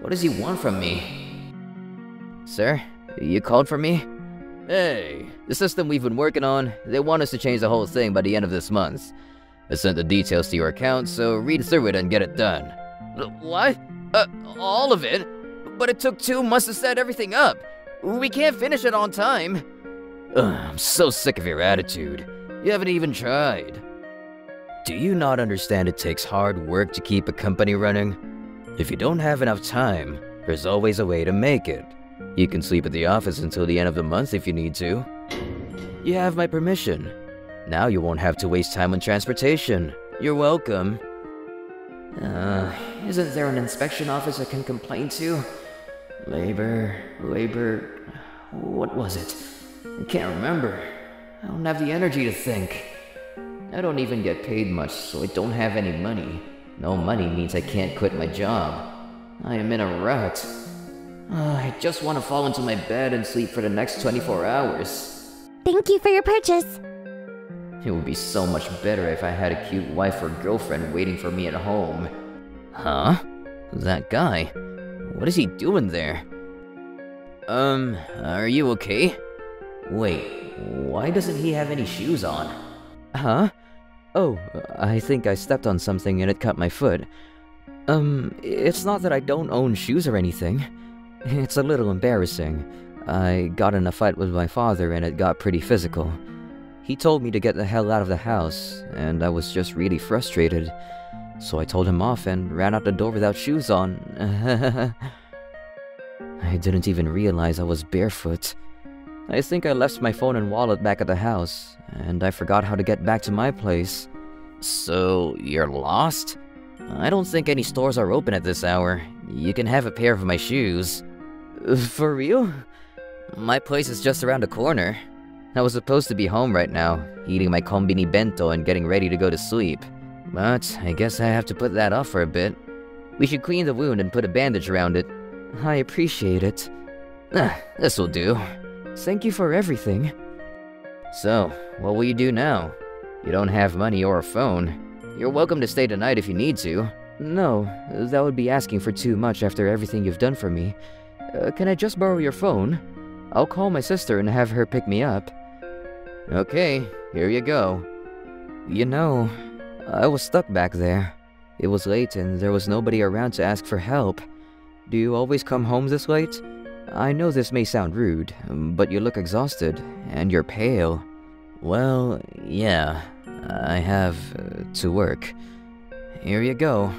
What does he want from me? Sir, you called for me? Hey, the system we've been working on, they want us to change the whole thing by the end of this month. I sent the details to your account, so read through it and get it done. What? Uh, all of it? But it took two months to set everything up. We can't finish it on time. Ugh, I'm so sick of your attitude. You haven't even tried. Do you not understand it takes hard work to keep a company running? If you don't have enough time, there's always a way to make it. You can sleep at the office until the end of the month if you need to. You have my permission. Now you won't have to waste time on transportation. You're welcome. Uh, isn't there an inspection office I can complain to? Labor, labor... What was it? I can't remember. I don't have the energy to think. I don't even get paid much, so I don't have any money. No money means I can't quit my job. I am in a rut. Uh, I just want to fall into my bed and sleep for the next twenty-four hours. Thank you for your purchase. It would be so much better if I had a cute wife or girlfriend waiting for me at home. Huh? That guy? What is he doing there? Um, are you okay? Wait, why doesn't he have any shoes on? Huh? Oh, I think I stepped on something and it cut my foot. Um, it's not that I don't own shoes or anything. It's a little embarrassing. I got in a fight with my father and it got pretty physical. He told me to get the hell out of the house, and I was just really frustrated. So I told him off and ran out the door without shoes on. I didn't even realize I was barefoot. I think I left my phone and wallet back at the house, and I forgot how to get back to my place. So, you're lost? I don't think any stores are open at this hour. You can have a pair of my shoes. For real? My place is just around the corner. I was supposed to be home right now, eating my kombini bento and getting ready to go to sleep. But I guess I have to put that off for a bit. We should clean the wound and put a bandage around it. I appreciate it. Ah, this'll do. Thank you for everything. So, what will you do now? You don't have money or a phone. You're welcome to stay tonight if you need to. No, that would be asking for too much after everything you've done for me. Uh, can I just borrow your phone? I'll call my sister and have her pick me up. Okay, here you go. You know, I was stuck back there. It was late and there was nobody around to ask for help. Do you always come home this late? I know this may sound rude, but you look exhausted, and you're pale. Well, yeah, I have uh, to work. Here you go.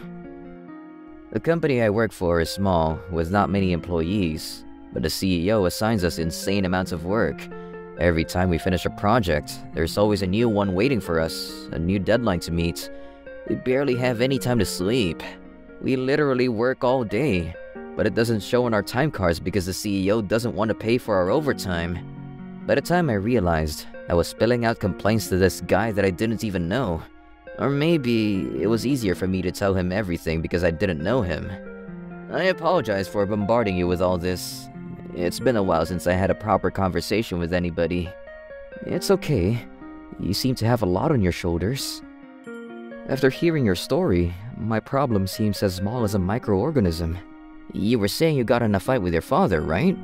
The company I work for is small, with not many employees, but the C E O assigns us insane amounts of work. Every time we finish a project, there's always a new one waiting for us, a new deadline to meet. We barely have any time to sleep. We literally work all day, but it doesn't show on our time cards because the C E O doesn't want to pay for our overtime. By the time I realized, I was spilling out complaints to this guy that I didn't even know. Or maybe it was easier for me to tell him everything because I didn't know him. I apologize for bombarding you with all this. It's been a while since I had a proper conversation with anybody. It's okay. You seem to have a lot on your shoulders. After hearing your story, my problem seems as small as a microorganism. You were saying you got in a fight with your father, right?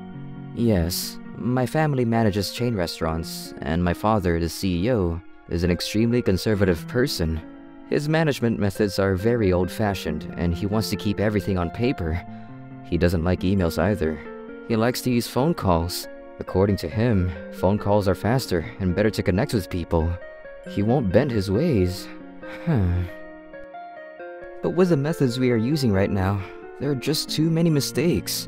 Yes. My family manages chain restaurants, and my father, the C E O, is an extremely conservative person. His management methods are very old-fashioned, and he wants to keep everything on paper. He doesn't like emails either. He likes to use phone calls. According to him, phone calls are faster and better to connect with people. He won't bend his ways. Huh. But with the methods we are using right now, there are just too many mistakes.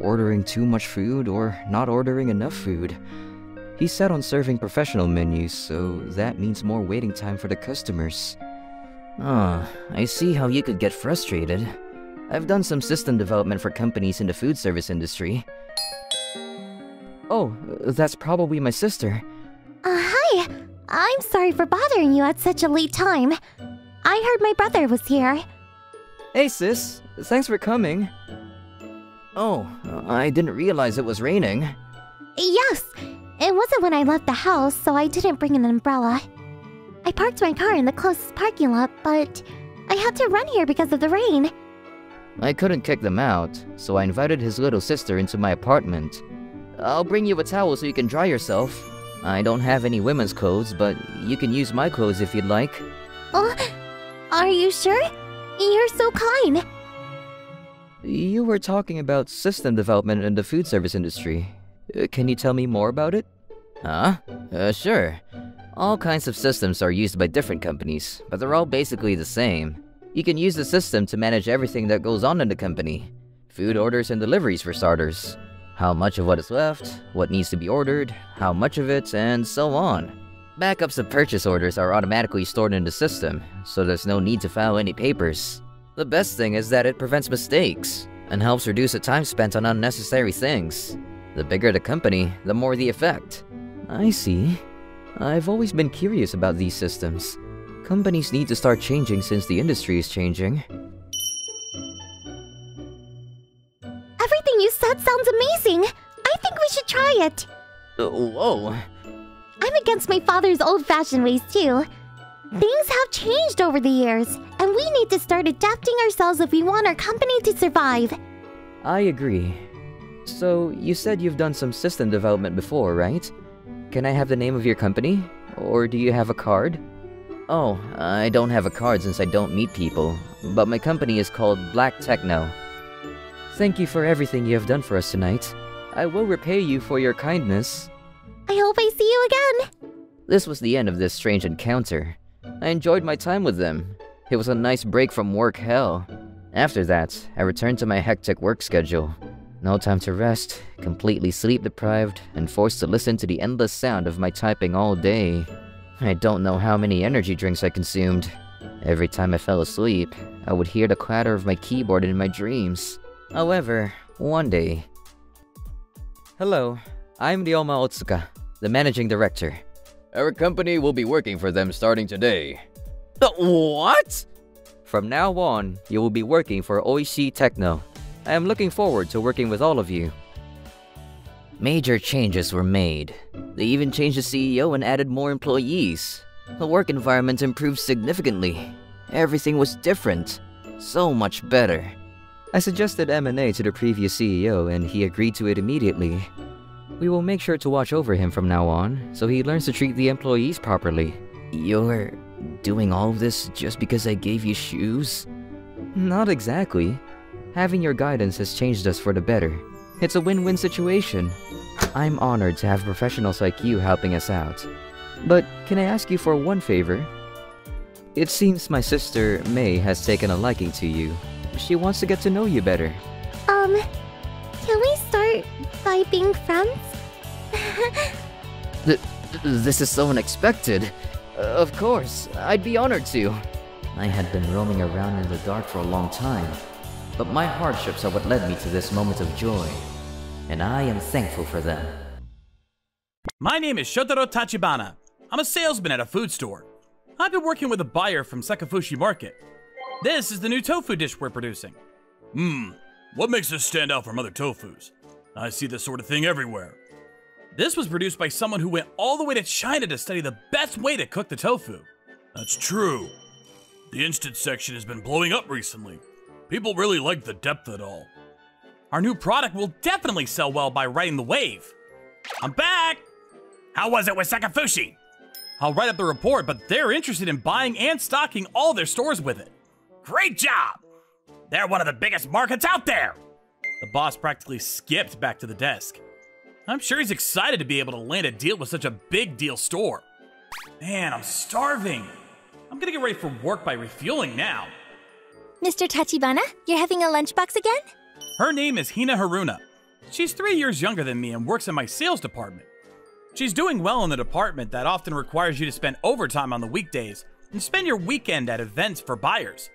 Ordering too much food or not ordering enough food. He's set on serving professional menus, so that means more waiting time for the customers. Ah, oh, I see how you could get frustrated. I've done some system development for companies in the food service industry. Oh, that's probably my sister. Uh, hi! I'm sorry for bothering you at such a late time. I heard my brother was here. Hey sis, thanks for coming. Oh, I didn't realize it was raining. Yes, it wasn't when I left the house, so I didn't bring an umbrella. I parked my car in the closest parking lot, but I had to run here because of the rain. I couldn't kick them out, so I invited his little sister into my apartment. I'll bring you a towel so you can dry yourself. I don't have any women's clothes, but you can use my clothes if you'd like. Oh, are you sure? You're so kind. You were talking about system development in the food service industry. Can you tell me more about it? Huh? Uh, sure. All kinds of systems are used by different companies, but they're all basically the same. You can use the system to manage everything that goes on in the company. Food orders and deliveries for starters. How much of what is left, what needs to be ordered, how much of it, and so on. Backups of purchase orders are automatically stored in the system, so there's no need to file any papers. The best thing is that it prevents mistakes, and helps reduce the time spent on unnecessary things. The bigger the company, the more the effect. I see. I've always been curious about these systems. Companies need to start changing since the industry is changing. Everything you said sounds amazing! I think we should try it! Uh, whoa! I'm against my father's old-fashioned ways too. Things have changed over the years, and we need to start adapting ourselves if we want our company to survive. I agree. So, you said you've done some system development before, right? Can I have the name of your company? Or do you have a card? Oh, I don't have a card since I don't meet people, but my company is called Black Techno. Thank you for everything you have done for us tonight. I will repay you for your kindness. I hope I see you again! This was the end of this strange encounter. I enjoyed my time with them. It was a nice break from work hell. After that, I returned to my hectic work schedule. No time to rest, completely sleep-deprived, and forced to listen to the endless sound of my typing all day. I don't know how many energy drinks I consumed. Every time I fell asleep, I would hear the clatter of my keyboard in my dreams. However, one day... Hello, I'm Ryoma Otsuka, the managing director. Our company will be working for them starting today. The what? From now on, you will be working for Oishi Techno. I am looking forward to working with all of you. Major changes were made. They even changed the C E O and added more employees. The work environment improved significantly. Everything was different. So much better. I suggested M and A to the previous C E O and he agreed to it immediately. We will make sure to watch over him from now on, so he learns to treat the employees properly. You're doing all of this just because I gave you shoes? Not exactly. Having your guidance has changed us for the better. It's a win-win situation. I'm honored to have professionals like you helping us out. But can I ask you for one favor? It seems my sister, Mei, has taken a liking to you. She wants to get to know you better. Um, can we start by being friends? Th this is so unexpected. Uh, of course, I'd be honored to. I had been roaming around in the dark for a long time, but my hardships are what led me to this moment of joy, and I am thankful for them. My name is Shotaro Tachibana. I'm a salesman at a food store. I've been working with a buyer from Sakafushi Market. This is the new tofu dish we're producing. Hmm, what makes this stand out from other tofus? I see this sort of thing everywhere. This was produced by someone who went all the way to China to study the best way to cook the tofu. That's true. The instant section has been blowing up recently. People really like the depth of it all. Our new product will definitely sell well by riding the wave. I'm back! How was it with Sakafushi? I'll write up the report, but they're interested in buying and stocking all their stores with it. Great job! They're one of the biggest markets out there! The boss practically skipped back to the desk. I'm sure he's excited to be able to land a deal with such a big deal store. Man, I'm starving. I'm gonna get ready for work by refueling now. Mister Tachibana, you're having a lunchbox again? Her name is Hina Haruna. She's three years younger than me and works in my sales department. She's doing well in the department that often requires you to spend overtime on the weekdays and spend your weekend at events for buyers.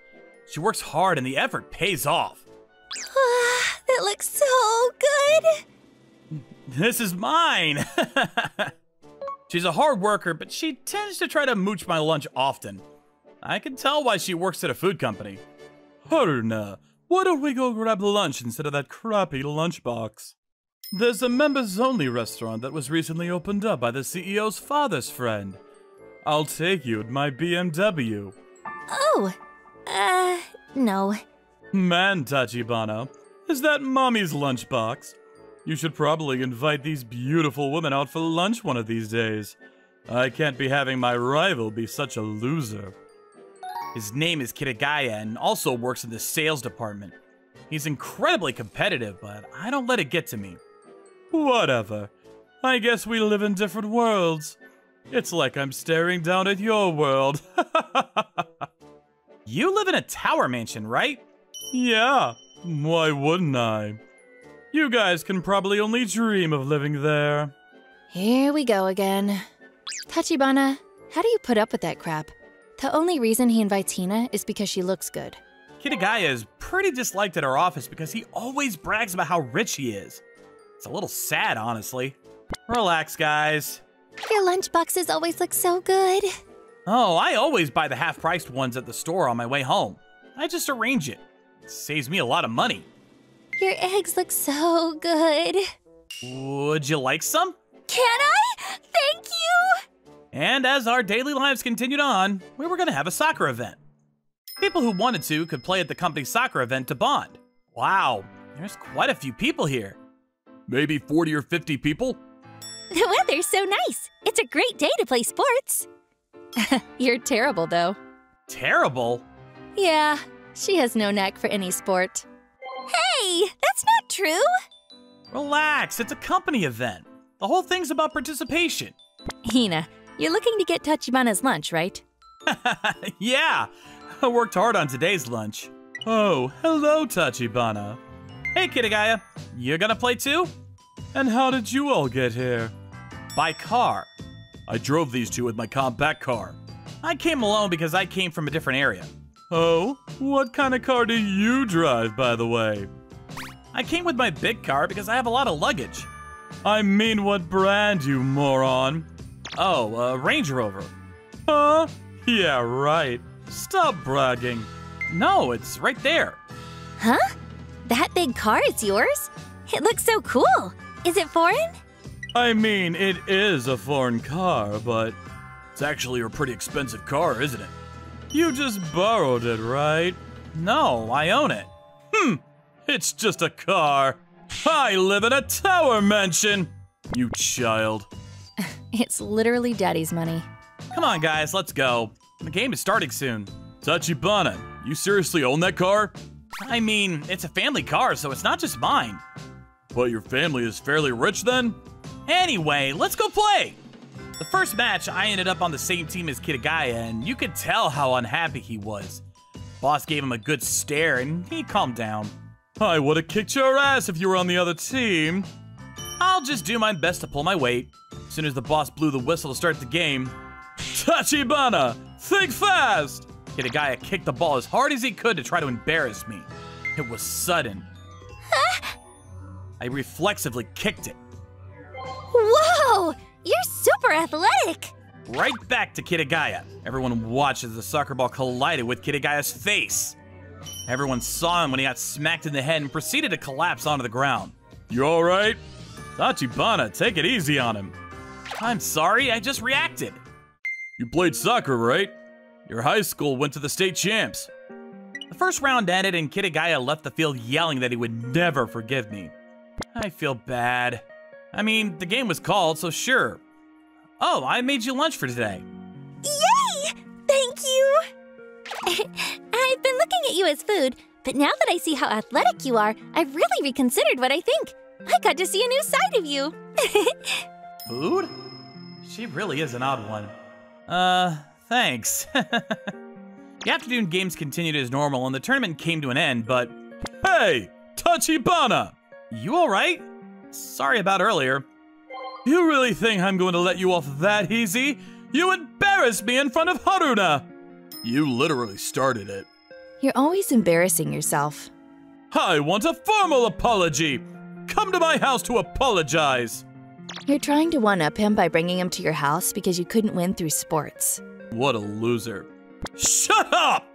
She works hard and the effort pays off. That looks so good. This is mine. She's a hard worker, but she tends to try to mooch my lunch often. I can tell why she works at a food company. Haruna, why don't we go grab lunch instead of that crappy lunchbox? There's a members-only restaurant that was recently opened up by the C E O's father's friend. I'll take you in my B M W. Oh, uh, no. Man, Tachibana, is that mommy's lunchbox? You should probably invite these beautiful women out for lunch one of these days. I can't be having my rival be such a loser. His name is Kitagaya and also works in the sales department. He's incredibly competitive, but I don't let it get to me. Whatever. I guess we live in different worlds. It's like I'm staring down at your world. You live in a tower mansion, right? Yeah, why wouldn't I? You guys can probably only dream of living there. Here we go again. Tachibana, how do you put up with that crap? The only reason he invites Hina is because she looks good. Kitagaya is pretty disliked at our office because he always brags about how rich he is. It's a little sad, honestly. Relax, guys. Your lunchboxes always look so good. Oh, I always buy the half-priced ones at the store on my way home. I just arrange it. It saves me a lot of money. Your eggs look so good. Would you like some? Can I? Thank you! And as our daily lives continued on, we were gonna have a soccer event. People who wanted to could play at the company's soccer event to bond. Wow, there's quite a few people here. Maybe forty or fifty people? The weather's so nice. It's a great day to play sports. You're terrible, though. Terrible? Yeah, she has no knack for any sport. Hey, that's not true. Relax, it's a company event. The whole thing's about participation. Hina, you're looking to get Tachibana's lunch, right? Yeah, I worked hard on today's lunch. Oh, hello, Tachibana. Hey, Kitagaya, you're gonna play too? And how did you all get here? By car. I drove these two with my compact car. I came alone because I came from a different area. Oh, what kind of car do you drive, by the way? I came with my big car because I have a lot of luggage. I mean, what brand, you moron? Oh, a uh, Range Rover. Huh? Yeah, right. Stop bragging. No, it's right there. Huh? That big car is yours? It looks so cool. Is it foreign? I mean, it is a foreign car, but it's actually a pretty expensive car, isn't it? You just borrowed it, right? No, I own it. Hmm, it's just a car. I live in a tower mansion, you child. It's literally Daddy's money. Come on, guys, let's go. The game is starting soon. Tachibana, you seriously own that car? I mean, it's a family car, so it's not just mine. But your family is fairly rich, then? Anyway, let's go play! The first match, I ended up on the same team as Kitagaya, and you could tell how unhappy he was. Boss gave him a good stare, and he calmed down. I would've kicked your ass if you were on the other team. I'll just do my best to pull my weight. As soon as the boss blew the whistle to start the game, Tachibana, think fast! Kitagaya kicked the ball as hard as he could to try to embarrass me. It was sudden. Huh? I reflexively kicked it. Whoa! You're super athletic! Right back to Kitagaya. Everyone watched as the soccer ball collided with Kitagaya's face. Everyone saw him when he got smacked in the head and proceeded to collapse onto the ground. You all right? Tachibana, take it easy on him. I'm sorry, I just reacted. You played soccer, right? Your high school went to the state champs. The first round ended and Kitagaya left the field yelling that he would never forgive me. I feel bad. I mean, the game was called, so sure. Oh, I made you lunch for today. Yay! Thank you! I've been looking at you as food, but now that I see how athletic you are, I've really reconsidered what I think. I got to see a new side of you. Food? She really is an odd one. Uh, thanks. The afternoon games continued as normal and the tournament came to an end, but... Hey, Tachibana! You alright? Sorry about earlier. You really think I'm going to let you off that easy? You embarrassed me in front of Haruna! You literally started it. You're always embarrassing yourself. I want a formal apology! Come to my house to apologize! You're trying to one-up him by bringing him to your house because you couldn't win through sports. What a loser. Shut up!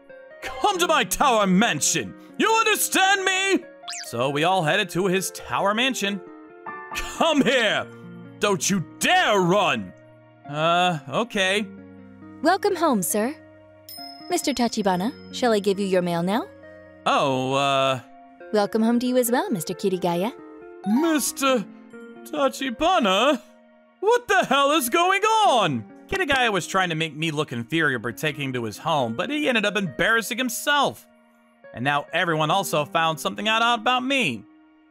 Come to my tower mansion! You understand me? So we all headed to his tower mansion. Come here! Don't you dare run! Uh, okay. Welcome home, sir. Mister Tachibana, shall I give you your mail now? Oh, uh... Welcome home to you as well, Mister Kitagaya. Mister Tachibana? What the hell is going on? Kitagaya was trying to make me look inferior by taking to his home, but he ended up embarrassing himself. And now everyone also found something out about me.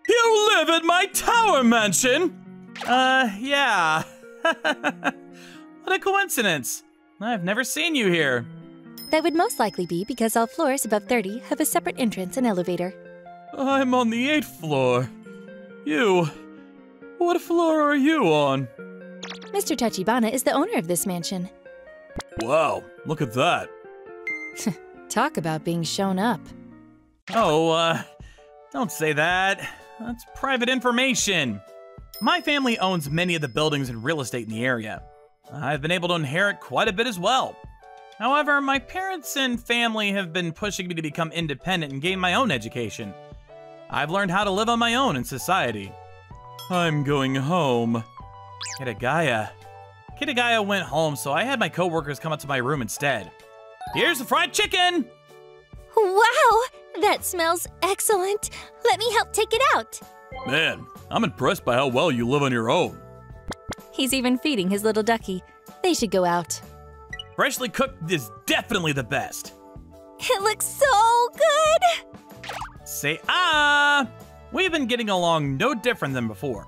You live at my tower mansion? Uh, yeah. What a coincidence. I've never seen you here. That would most likely be because all floors above thirty have a separate entrance and elevator. I'm on the eighth floor. You... What floor are you on? Mister Tachibana is the owner of this mansion. Wow, look at that. Talk about being shown up. Oh, uh, don't say that. That's private information. My family owns many of the buildings and real estate in the area. I've been able to inherit quite a bit as well. However, my parents and family have been pushing me to become independent and gain my own education. I've learned how to live on my own in society. I'm going home. Kitagaya. Kitagaya went home, so I had my coworkers come up to my room instead. Here's the fried chicken! Wow! That smells excellent! Let me help take it out! Man, I'm impressed by how well you live on your own. He's even feeding his little ducky. They should go out. Freshly cooked is definitely the best. It looks so good! Say ah! We've been getting along no different than before.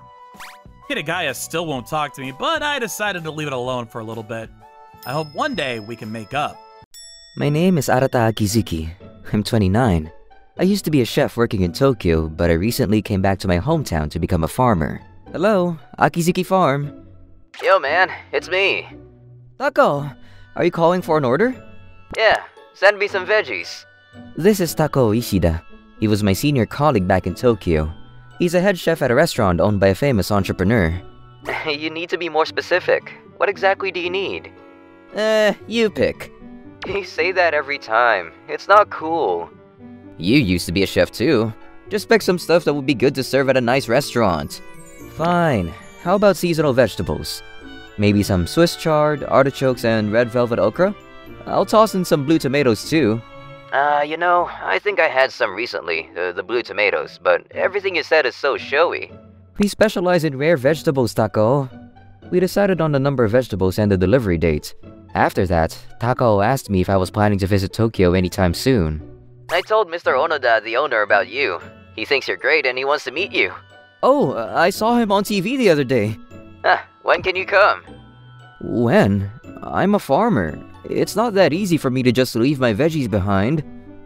Kitagaya still won't talk to me, but I decided to leave it alone for a little bit. I hope one day we can make up. My name is Arata Akizuki. I'm twenty-nine. I used to be a chef working in Tokyo, but I recently came back to my hometown to become a farmer. Hello, Akizuki Farm. Yo man, it's me. Tako, are you calling for an order? Yeah, send me some veggies. This is Tako Ishida. He was my senior colleague back in Tokyo. He's a head chef at a restaurant owned by a famous entrepreneur. You need to be more specific. What exactly do you need? Uh, you pick. You say that every time. It's not cool. You used to be a chef too. Just pick some stuff that would be good to serve at a nice restaurant. Fine. How about seasonal vegetables? Maybe some Swiss chard, artichokes, and red velvet okra? I'll toss in some blue tomatoes too. Uh, you know, I think I had some recently, uh, the blue tomatoes, but everything you said is so showy. We specialize in rare vegetables, Tako. We decided on the number of vegetables and the delivery date. After that, Tako asked me if I was planning to visit Tokyo anytime soon. I told Mister Onoda, the owner, about you. He thinks you're great and he wants to meet you. Oh, uh, I saw him on T V the other day. Huh, when can you come? When? I'm a farmer. It's not that easy for me to just leave my veggies behind.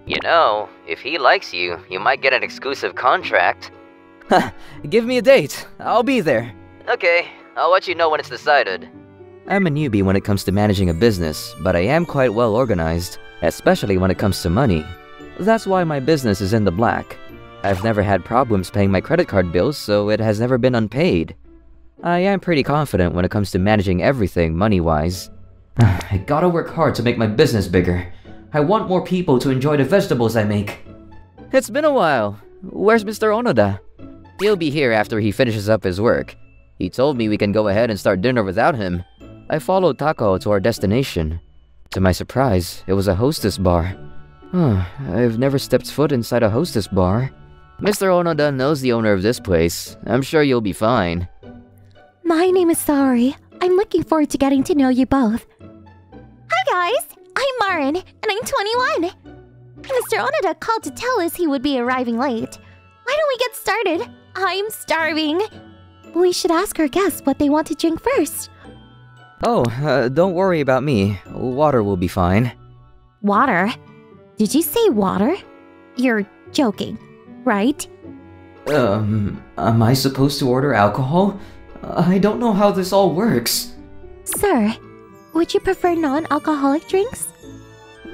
You know, if he likes you, you might get an exclusive contract. Give me a date. I'll be there. Okay, I'll let you know when it's decided. I'm a newbie when it comes to managing a business, but I am quite well organized, especially when it comes to money. That's why my business is in the black. I've never had problems paying my credit card bills, so it has never been unpaid. I am pretty confident when it comes to managing everything money-wise. I gotta work hard to make my business bigger. I want more people to enjoy the vegetables I make. It's been a while. Where's Mister Onoda? He'll be here after he finishes up his work. He told me we can go ahead and start dinner without him. I followed Tako to our destination. To my surprise, it was a hostess bar. Huh, I've never stepped foot inside a hostess bar. Mister Onoda knows the owner of this place. I'm sure you'll be fine. My name is Saori. I'm looking forward to getting to know you both. Hi guys! I'm Marin, and I'm twenty-one! Mister Onoda called to tell us he would be arriving late. Why don't we get started? I'm starving! We should ask our guests what they want to drink first. Oh, uh, don't worry about me. Water will be fine. Water? Did you say water? You're joking, right? Um, am I supposed to order alcohol? I don't know how this all works. Sir, would you prefer non-alcoholic drinks?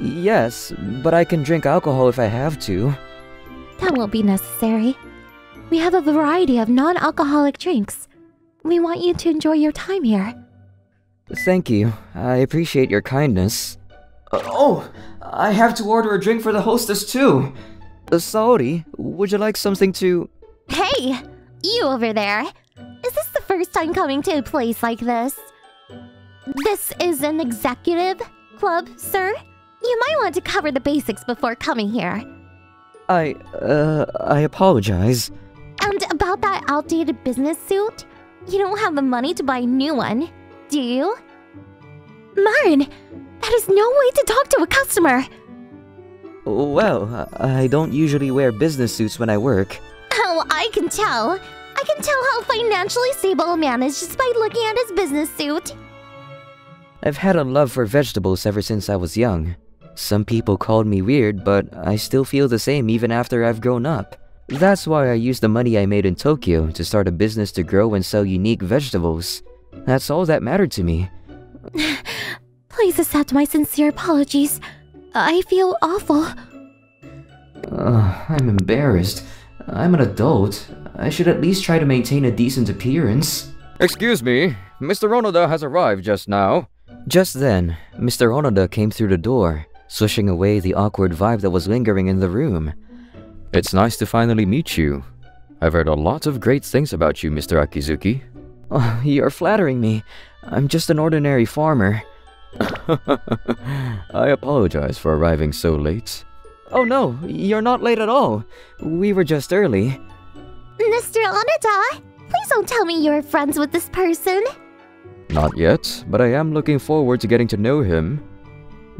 Yes, but I can drink alcohol if I have to. That won't be necessary. We have a variety of non-alcoholic drinks. We want you to enjoy your time here. Thank you. I appreciate your kindness. Uh, oh, I have to order a drink for the hostess too. Uh, Saori, would you like something to... Hey, you over there. Is this the first time coming to a place like this? This is an executive club, sir. You might want to cover the basics before coming here. I, uh, I apologize. And about that outdated business suit? You don't have the money to buy a new one, do you? Marin, that is no way to talk to a customer! Well, I don't usually wear business suits when I work. Oh, I can tell. I can tell how financially stable a man is just by looking at his business suit. I've had a love for vegetables ever since I was young. Some people called me weird, but I still feel the same even after I've grown up. That's why I used the money I made in Tokyo to start a business to grow and sell unique vegetables. That's all that mattered to me. Please accept my sincere apologies. I feel awful. Uh, I'm embarrassed. I'm an adult. I should at least try to maintain a decent appearance. Excuse me, Mister Onoda has arrived just now. Just then, Mister Onoda came through the door, swishing away the awkward vibe that was lingering in the room. It's nice to finally meet you. I've heard a lot of great things about you, Mister Akizuki. Oh, you're flattering me. I'm just an ordinary farmer. I apologize for arriving so late. Oh no, you're not late at all. We were just early. Mister Onoda, please don't tell me you're friends with this person. Not yet, but I am looking forward to getting to know him.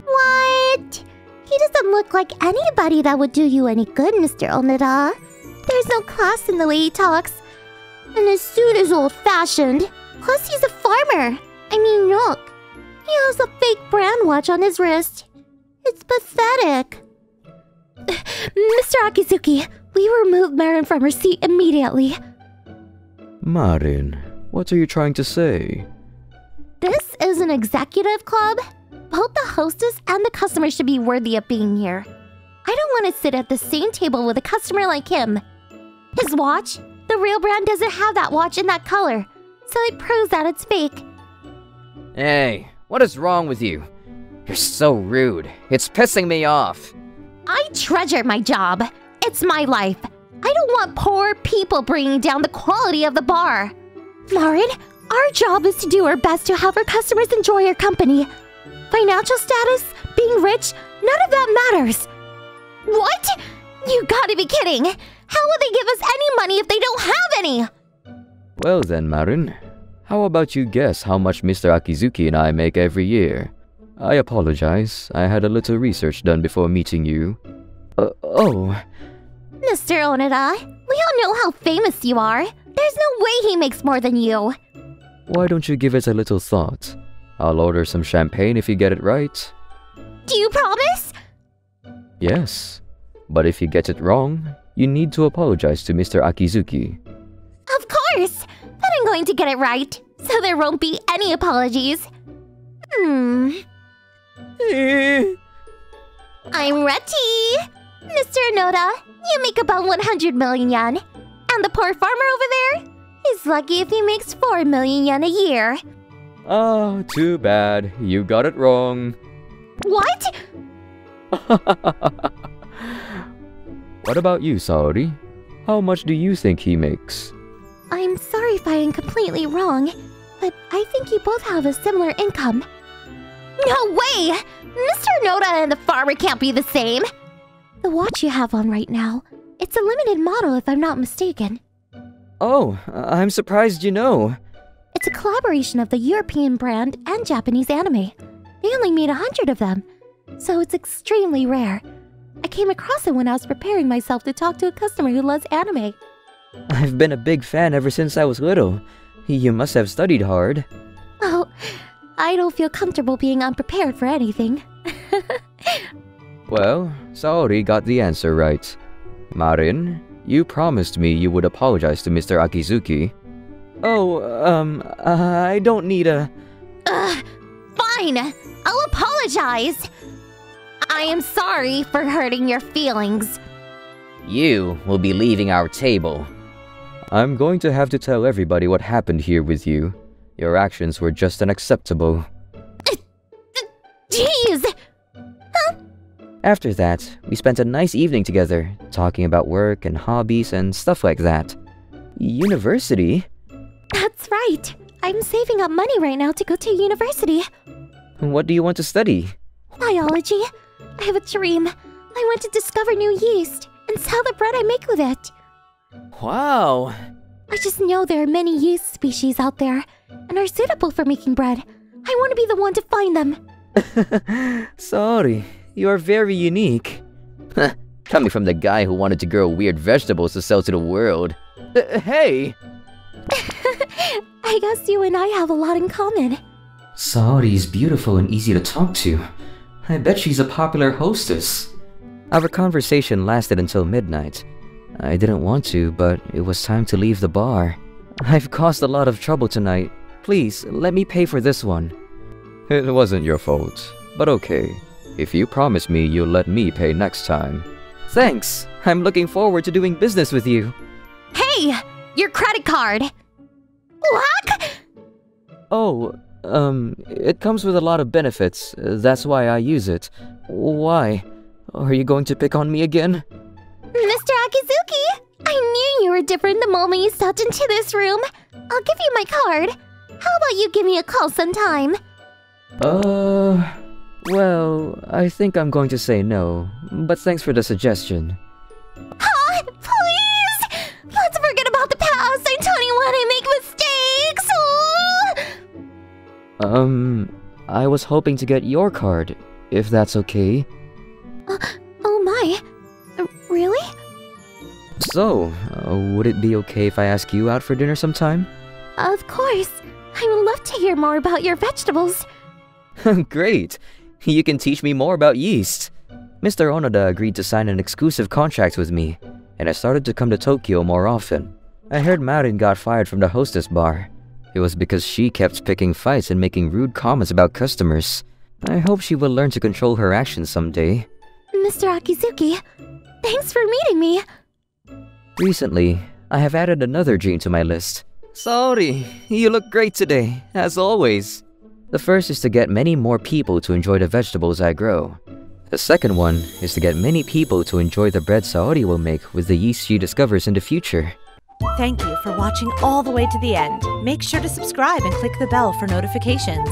What? He doesn't look like anybody that would do you any good, Mister Onoda. There's no class in the way he talks. And his suit is old-fashioned. Plus, he's a farmer. I mean, look. He has a fake brand watch on his wrist. It's pathetic. Mister Akizuki, we removed Marin from her seat immediately. Marin, what are you trying to say? This is an executive club. Both the hostess and the customer should be worthy of being here. I don't want to sit at the same table with a customer like him. His watch? The real brand doesn't have that watch in that color, so it proves that it's fake. Hey, what is wrong with you? You're so rude. It's pissing me off. I treasure my job. It's my life. I don't want poor people bringing down the quality of the bar. Marin, our job is to do our best to have our customers enjoy our company. Financial status, being rich, none of that matters. What? You gotta be kidding! How will they give us any money if they don't have any? Well then, Marin, how about you guess how much Mister Akizuki and I make every year? I apologize, I had a little research done before meeting you. Uh, oh... Mister Onoda, we all know how famous you are. There's no way he makes more than you. Why don't you give it a little thought? I'll order some champagne if you get it right. Do you promise? Yes. But if you get it wrong, you need to apologize to Mister Akizuki. Of course! But I'm going to get it right, so there won't be any apologies. Hmm... I'm ready! Mister Onoda, you make about one hundred million yen. And the poor farmer over there? He's lucky if he makes four million yen a year. Oh, too bad. You got it wrong. What? What about you, Saori? How much do you think he makes? I'm sorry if I am completely wrong, but I think you both have a similar income. No way! Mister Noda and the farmer can't be the same! The watch you have on right now, it's a limited model if I'm not mistaken. Oh, I'm surprised you know. It's a collaboration of the European brand and Japanese anime. They only made a hundred of them, so it's extremely rare. I came across it when I was preparing myself to talk to a customer who loves anime. I've been a big fan ever since I was little. You must have studied hard. Oh, I don't feel comfortable being unprepared for anything. Well, Saori got the answer right. Marin, you promised me you would apologize to Mister Akizuki. Oh, um, I don't need a... Ugh, fine! I'll apologize! I am sorry for hurting your feelings. You will be leaving our table. I'm going to have to tell everybody what happened here with you. Your actions were just unacceptable. Jeez! Huh? After that, we spent a nice evening together, talking about work and hobbies and stuff like that. University? That's right. I'm saving up money right now to go to university. What do you want to study? Biology. I have a dream. I want to discover new yeast and sell the bread I make with it. Wow! I just know there are many yeast species out there and are suitable for making bread. I want to be the one to find them. Sorry, you are very unique. Coming from the guy who wanted to grow weird vegetables to sell to the world. Uh, hey! I guess you and I have a lot in common. Saori is beautiful and easy to talk to. I bet she's a popular hostess. Our conversation lasted until midnight. I didn't want to, but it was time to leave the bar. I've caused a lot of trouble tonight. Please, let me pay for this one. It wasn't your fault, but okay. If you promise me you'll let me pay next time. Thanks! I'm looking forward to doing business with you. Hey! Your credit card! What? Oh, um, it comes with a lot of benefits. That's why I use it. Why? Are you going to pick on me again? Mister Akizuki! I knew you were different the moment you stepped into this room! I'll give you my card! How about you give me a call sometime? Uh... Well, I think I'm going to say no, but thanks for the suggestion. Huh? Please! Let's forget about the past! I'm twenty-one, I make mistakes! Oh! Um... I was hoping to get your card, if that's okay. Uh, oh my... Really? So, uh, would it be okay if I ask you out for dinner sometime? Of course! I would love to hear more about your vegetables! Great! You can teach me more about yeast! Mister Onoda agreed to sign an exclusive contract with me, and I started to come to Tokyo more often. I heard Marin got fired from the hostess bar. It was because she kept picking fights and making rude comments about customers. I hope she will learn to control her actions someday. Mister Akizuki, thanks for meeting me! Recently, I have added another dream to my list. Saori, you look great today, as always. The first is to get many more people to enjoy the vegetables I grow. The second one is to get many people to enjoy the bread Saori will make with the yeast she discovers in the future. Thank you for watching all the way to the end. Make sure to subscribe and click the bell for notifications.